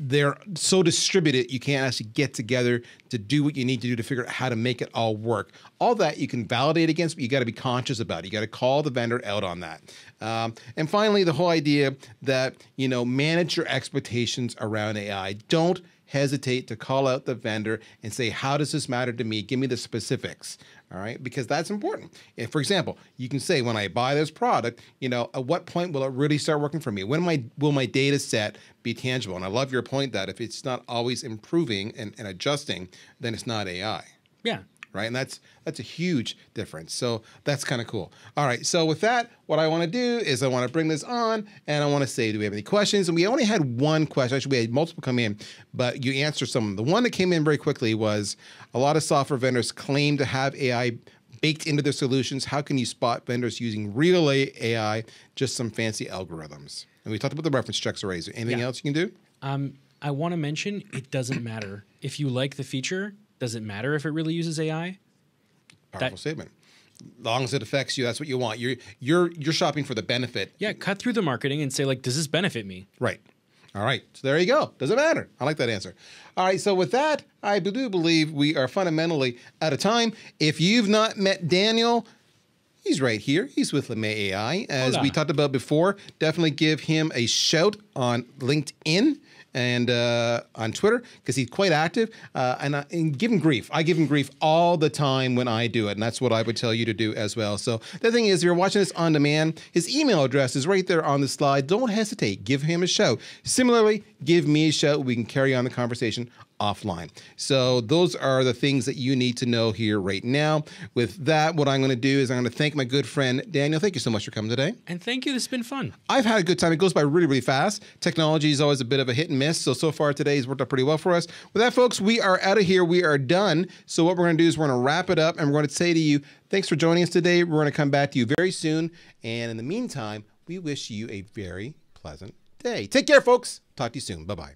they're so distributed you can't actually get together to do what you need to do to figure out how to make it all work. All that you can validate against, but you got to be conscious about it. You got to call the vendor out on that. And finally, the whole idea that, you know, manage your expectations around AI. Don't hesitate to call out the vendor and say, how does this matter to me? Give me the specifics. All right, because that's important. And for example, you can say, when I buy this product, you know, at what point will it really start working for me? When will my data set be tangible? And I love your point that if it's not always improving and adjusting, then it's not AI. Yeah. Right, and that's a huge difference. So that's kind of cool. All right, so with that, what I want to do is I want to bring this on, and I want to say, do we have any questions? And we only had one question. Actually, we had multiple come in, but you answered some. The one that came in very quickly was, a lot of software vendors claim to have AI baked into their solutions. How can you spot vendors using real AI, just some fancy algorithms? And we talked about the reference checks already. Is there anything else you can do? I want to mention, it doesn't matter. If you like the feature, does it matter if it really uses AI? Powerful statement. As long as it affects you, that's what you want. You're shopping for the benefit. Yeah, cut through the marketing and say, like, does this benefit me? Right. All right. So there you go. Doesn't matter. I like that answer. All right. So with that, I do believe we are fundamentally out of time. If you've not met Daniel, he's right here. He's with Lemay.ai. As we talked about before, definitely give him a shout on LinkedIn and on Twitter, because he's quite active, and give him grief. I give him grief all the time when I do it, and that's what I would tell you to do as well. So the thing is, if you're watching this on demand, his email address is right there on the slide. Don't hesitate. Give him a shout. Similarly, give me a shout. We can carry on the conversation offline. So those are the things that you need to know here right now. With that, what I'm going to do is I'm going to thank my good friend, Daniel. Thank you so much for coming today. And thank you. This has been fun. I've had a good time. It goes by really, really fast. Technology is always a bit of a hit and miss. So far today has worked out pretty well for us. With that, folks, we are out of here. We are done. So what we're going to do is we're going to wrap it up, and we're going to say to you, thanks for joining us today. We're going to come back to you very soon. And in the meantime, we wish you a very pleasant day. Take care, folks. Talk to you soon. Bye-bye.